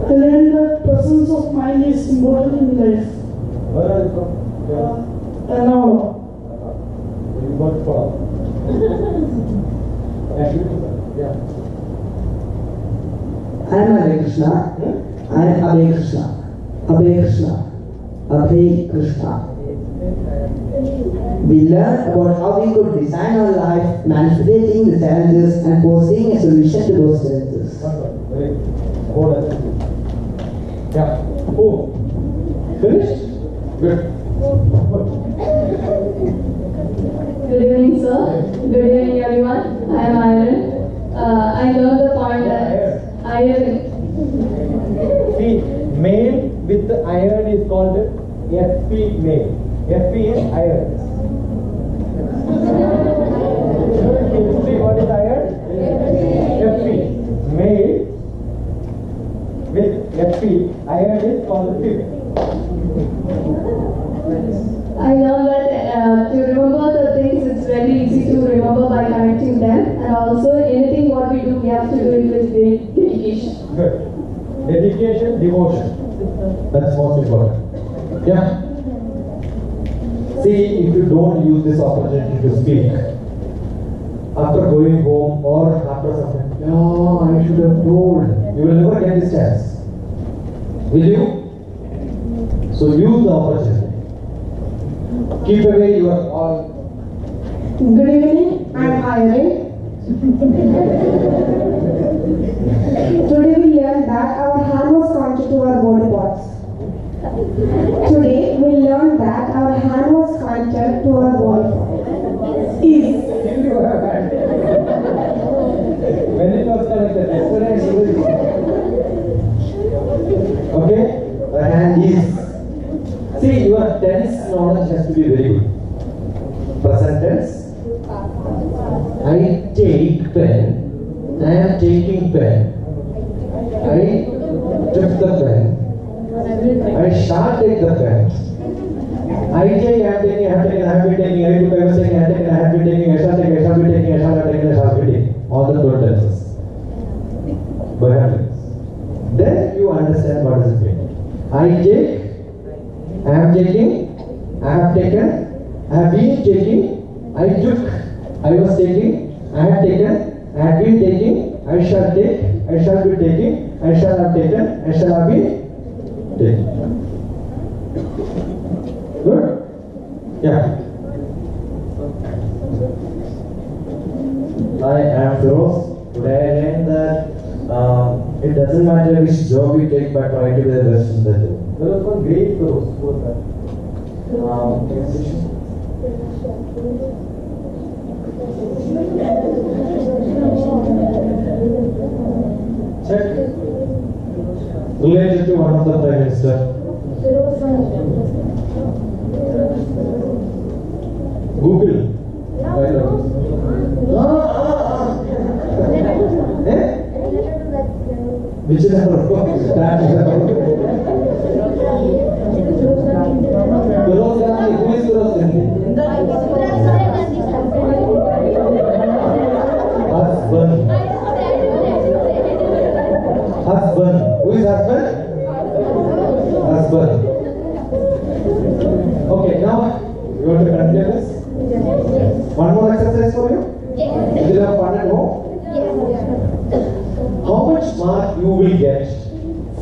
I learned that presence of mind is important in life. Where are you from? Yeah. An hour. You got far. Yeah. I am Hare Krishna. Hmm? I am Hare Krishna. Abhay Krishna. Abhay Krishna. We learned about how we could design our life, manipulating the challenges and posing a solution to those challenges. Yeah. Oh. Finished? Good. Good evening, sir. Good evening, everyone. I am Ireland. Uh, I love the point that iron. See, male with the iron is called F P male. F P is iron. See, what is iron? F P. Male with F P, iron is called female. I love that. Uh, to remember the things, it's very easy to remember by connecting them, and also anything what we do, we have to do it with great dedication. Good. Dedication, devotion. That's most important. Yeah. See, if you don't use this opportunity to speak, after going home or after something, yeah, oh, I should have told, you will never get this chance. Will you? So use the opportunity. Keep away your all. Good evening, I am Irene. Today we learned that our hand was connected to our body parts. Today we learned that our hand was connected to our body parts. Is. When it was connected, yesterday it was. Okay? The hand is. See, your tense knowledge has to be very good. Present tense. I take pen. I am taking pen. I took the pen. I shall take the pen. I take, I am taking, I have taken, I have been taking, I took, I was taking, I have taken, I have been taking, I shall take, I shall be taking, I shall have taken, I shall be taking. All the good tenses. But then you understand what is it. I take. I am taking, I have taken, I have been taking, I took, I was taking, I have taken, I have been taking, I shall take, I shall be taking, I shall have taken, I shall have been taking. Good? Yeah. I am Frost. Today I learned that um, it doesn't matter which job we take, but try to be the best in the job. There was one great course. What was that? Um, Check. Related to one of the Prime Minister. Google. Right now. Ah, ah, ah. Eh? Which is that? Feroz Gandhi, who is Feroz Gandhi? Husband. Husband. Who is husband? Husband. Okay, now you want to continue this? One more exercise for you? Yes. You will have fun at home? Yes. How much mark you will get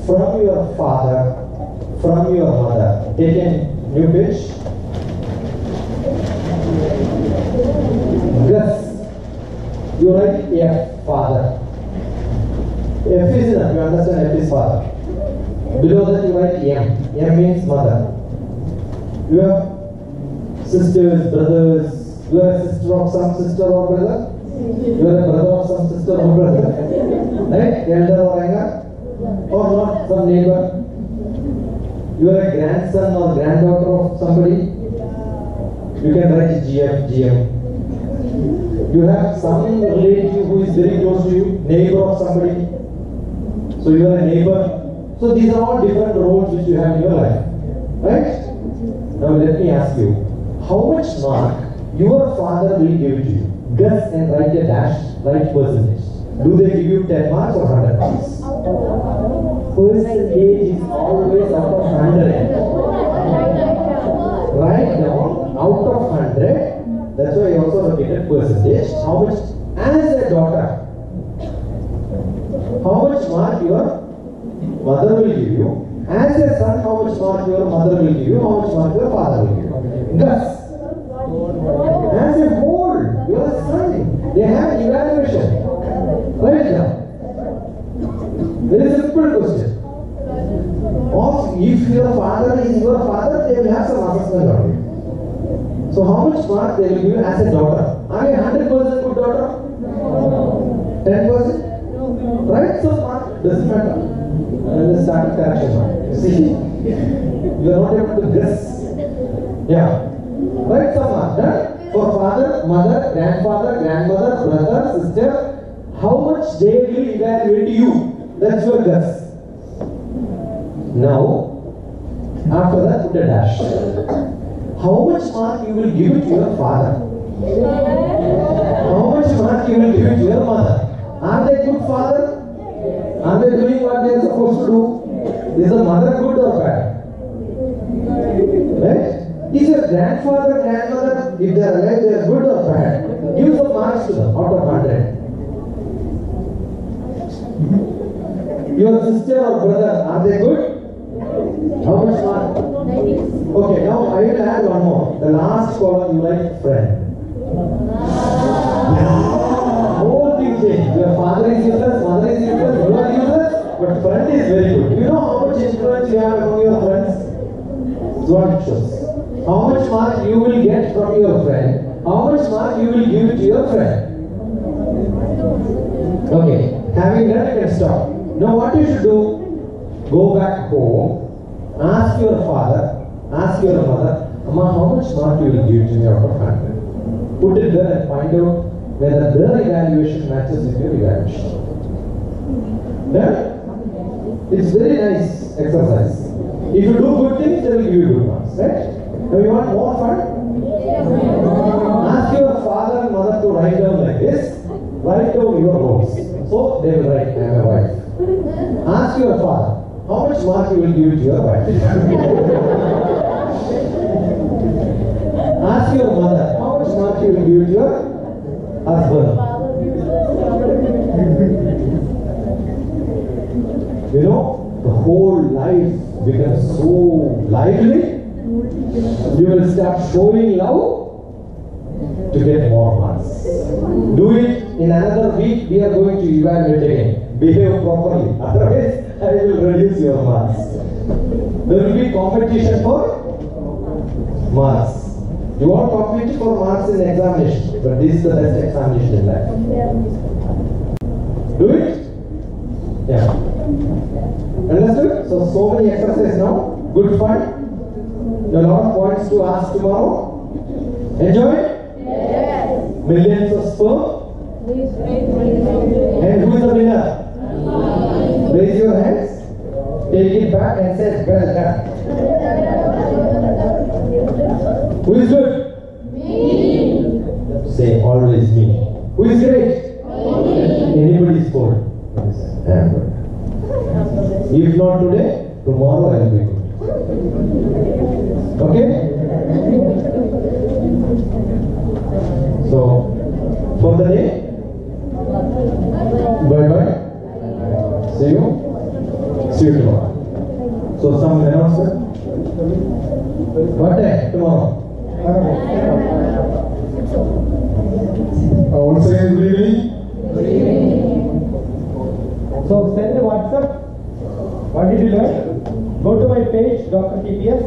from your father, from your mother? Take a new pitch. Yes. You write F, father. F is enough, you understand F is father. Below that you write M. M means mother. You have sisters, brothers. You are a sister of some sister or brother. You are a brother of some sister or brother. Right? Elder or younger? Or not, some neighbor. You are a grandson or granddaughter of somebody? You can write G M, G M. You have some relative who is very close to you, neighbor of somebody. So you are a neighbor. So these are all different roles which you have in your life. Right? Now let me ask you, how much mark your father will give to you? Guess and write a dash, write percentage. Do they give you ten marks or one hundred marks? Percentage is always out of one hundred. Right now, out of one hundred. That's why I also located percentage. How much, as a daughter, how much mark your mother will give you? As a son, how much mark your mother will give you? How much mark your father will give you? Thus, as a whole, you are a son. They have evaluation. Right now, very simple question. Of if your father is your father, they will have some assessment on you. So how much mark they will give you as a daughter? Are you one hundred percent good daughter? No. ten percent? No. Right? So mark doesn't matter. And then start correction mark. You see? You are not able to guess. Yeah. Right? So mark done. For father, mother, grandfather, grandmother, brother, sister, how much they will evaluate you? That's your guess. Now, after that, put a dash. How much mark you will give it to your father? How much mark you will give it to your mother? Are they good father? Are they doing what they are supposed to do? Is the mother good or bad? Right? Is your grandfather, grandmother, if they are alive, they are good or bad? Give some marks to them out of one hundred. Your sister or brother, are they good? How much mark? Okay, now I will add one more. The last column you write friend. Whole thing changed. Your father is useless, mother is useless, you are useless, but friend is very good. You know how much influence you have among your friends? It's what it shows. How much mark you will get from your friend? How much mark you will give to your friend? Okay, having done, you can stop. Now what you should do? Go back home, ask your father, ask your mother, Amma, how much mark you will give to me out of family? Put it there and find out whether their evaluation matches with your evaluation. Yeah? It's very nice exercise. If you do good things, they will give you good marks, right? Now you want more fun? Ask your father and mother to write down like this, write down your goals. So they will write, I have a wife. Ask your father, how much mark you will give to your wife? Ask your mother, how much mark you will give to your husband? You know, the whole life becomes so lively. You will start showing love to get more marks. Do it in another week, we are going to evaluate again. Behave properly, otherwise I will reduce your marks. There will be competition for marks. You want competition for marks in examination, but this is the best examination in life. Do it? Yeah. Understood? So, so many exercises now. Good fun. There are a lot of points to ask tomorrow. Enjoy? Yes. Millions of sperm? And who is the winner? Raise your hands, take it back and say, well done. Who is good? Me. Say, always me. Who is great? Me. Anybody is poor? Yes, good. If not today, tomorrow I will be good. Okay? So, for the day, bye-bye. See you. See you tomorrow. So some announcement. What day? Tomorrow. Uh, once again, good evening. Good evening. So send a WhatsApp. What did you learn? Go to my page, Doctor T P S.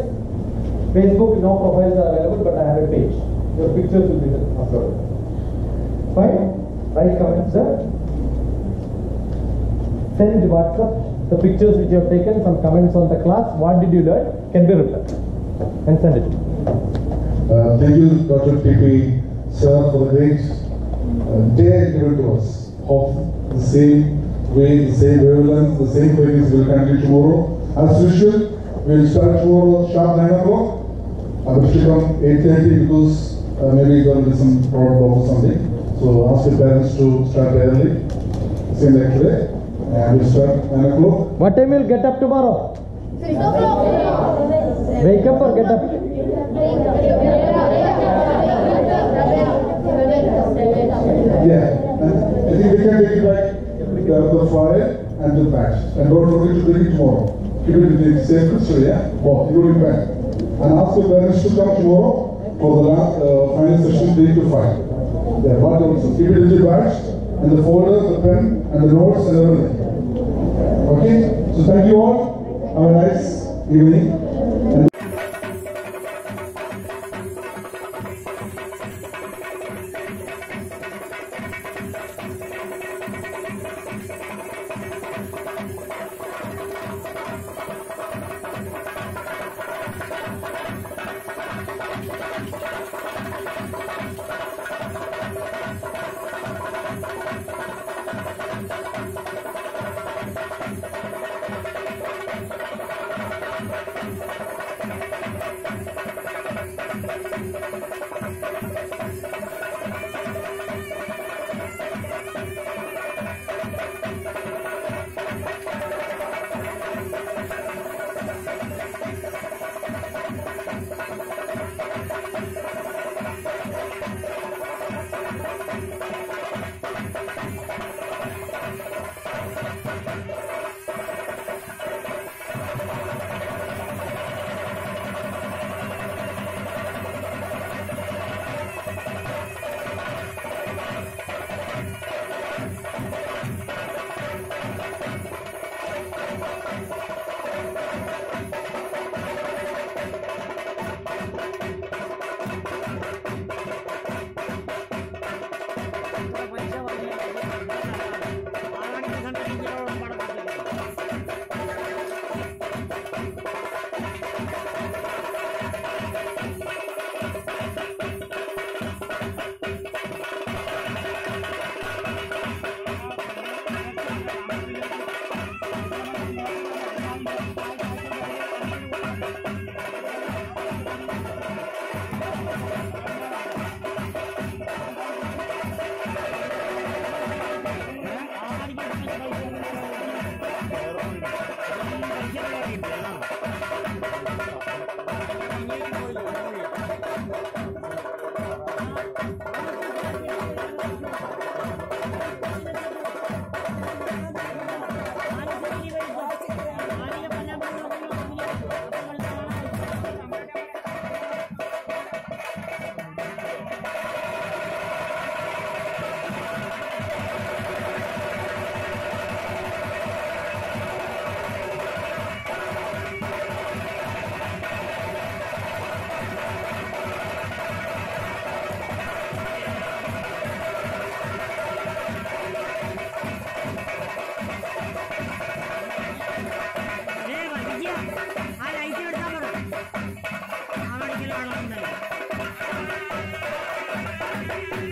Facebook, no profiles are available, but I have a page. Your pictures will be uploaded. Fine. Right comments, sir. Send WhatsApp the pictures which you have taken, some comments on the class, what did you learn, can be written and send it. Uh, thank you Doctor T P sir for the great uh, they are given to us of the same way, the same wavelength, the same ways will continue tomorrow. As usual, we will start tomorrow sharp nine o'clock. I will stick on eight thirty because uh, maybe there will be some problem or something. So ask your parents to start early, same like today. And we will start nine o'clock. What time will get up tomorrow? six o'clock. Wake up or get up? Yeah. I think we can take it back to the fire and to patch. And don't forget to bring it tomorrow. Keep it in the same history, yeah? Oh, you will be back. And ask your parents to come tomorrow for the last, uh, final session three to five. Yeah, but also keep it in the batch, and the folder, the pen, and the notes, and everything. Okay? So thank you all. Have a nice evening. And I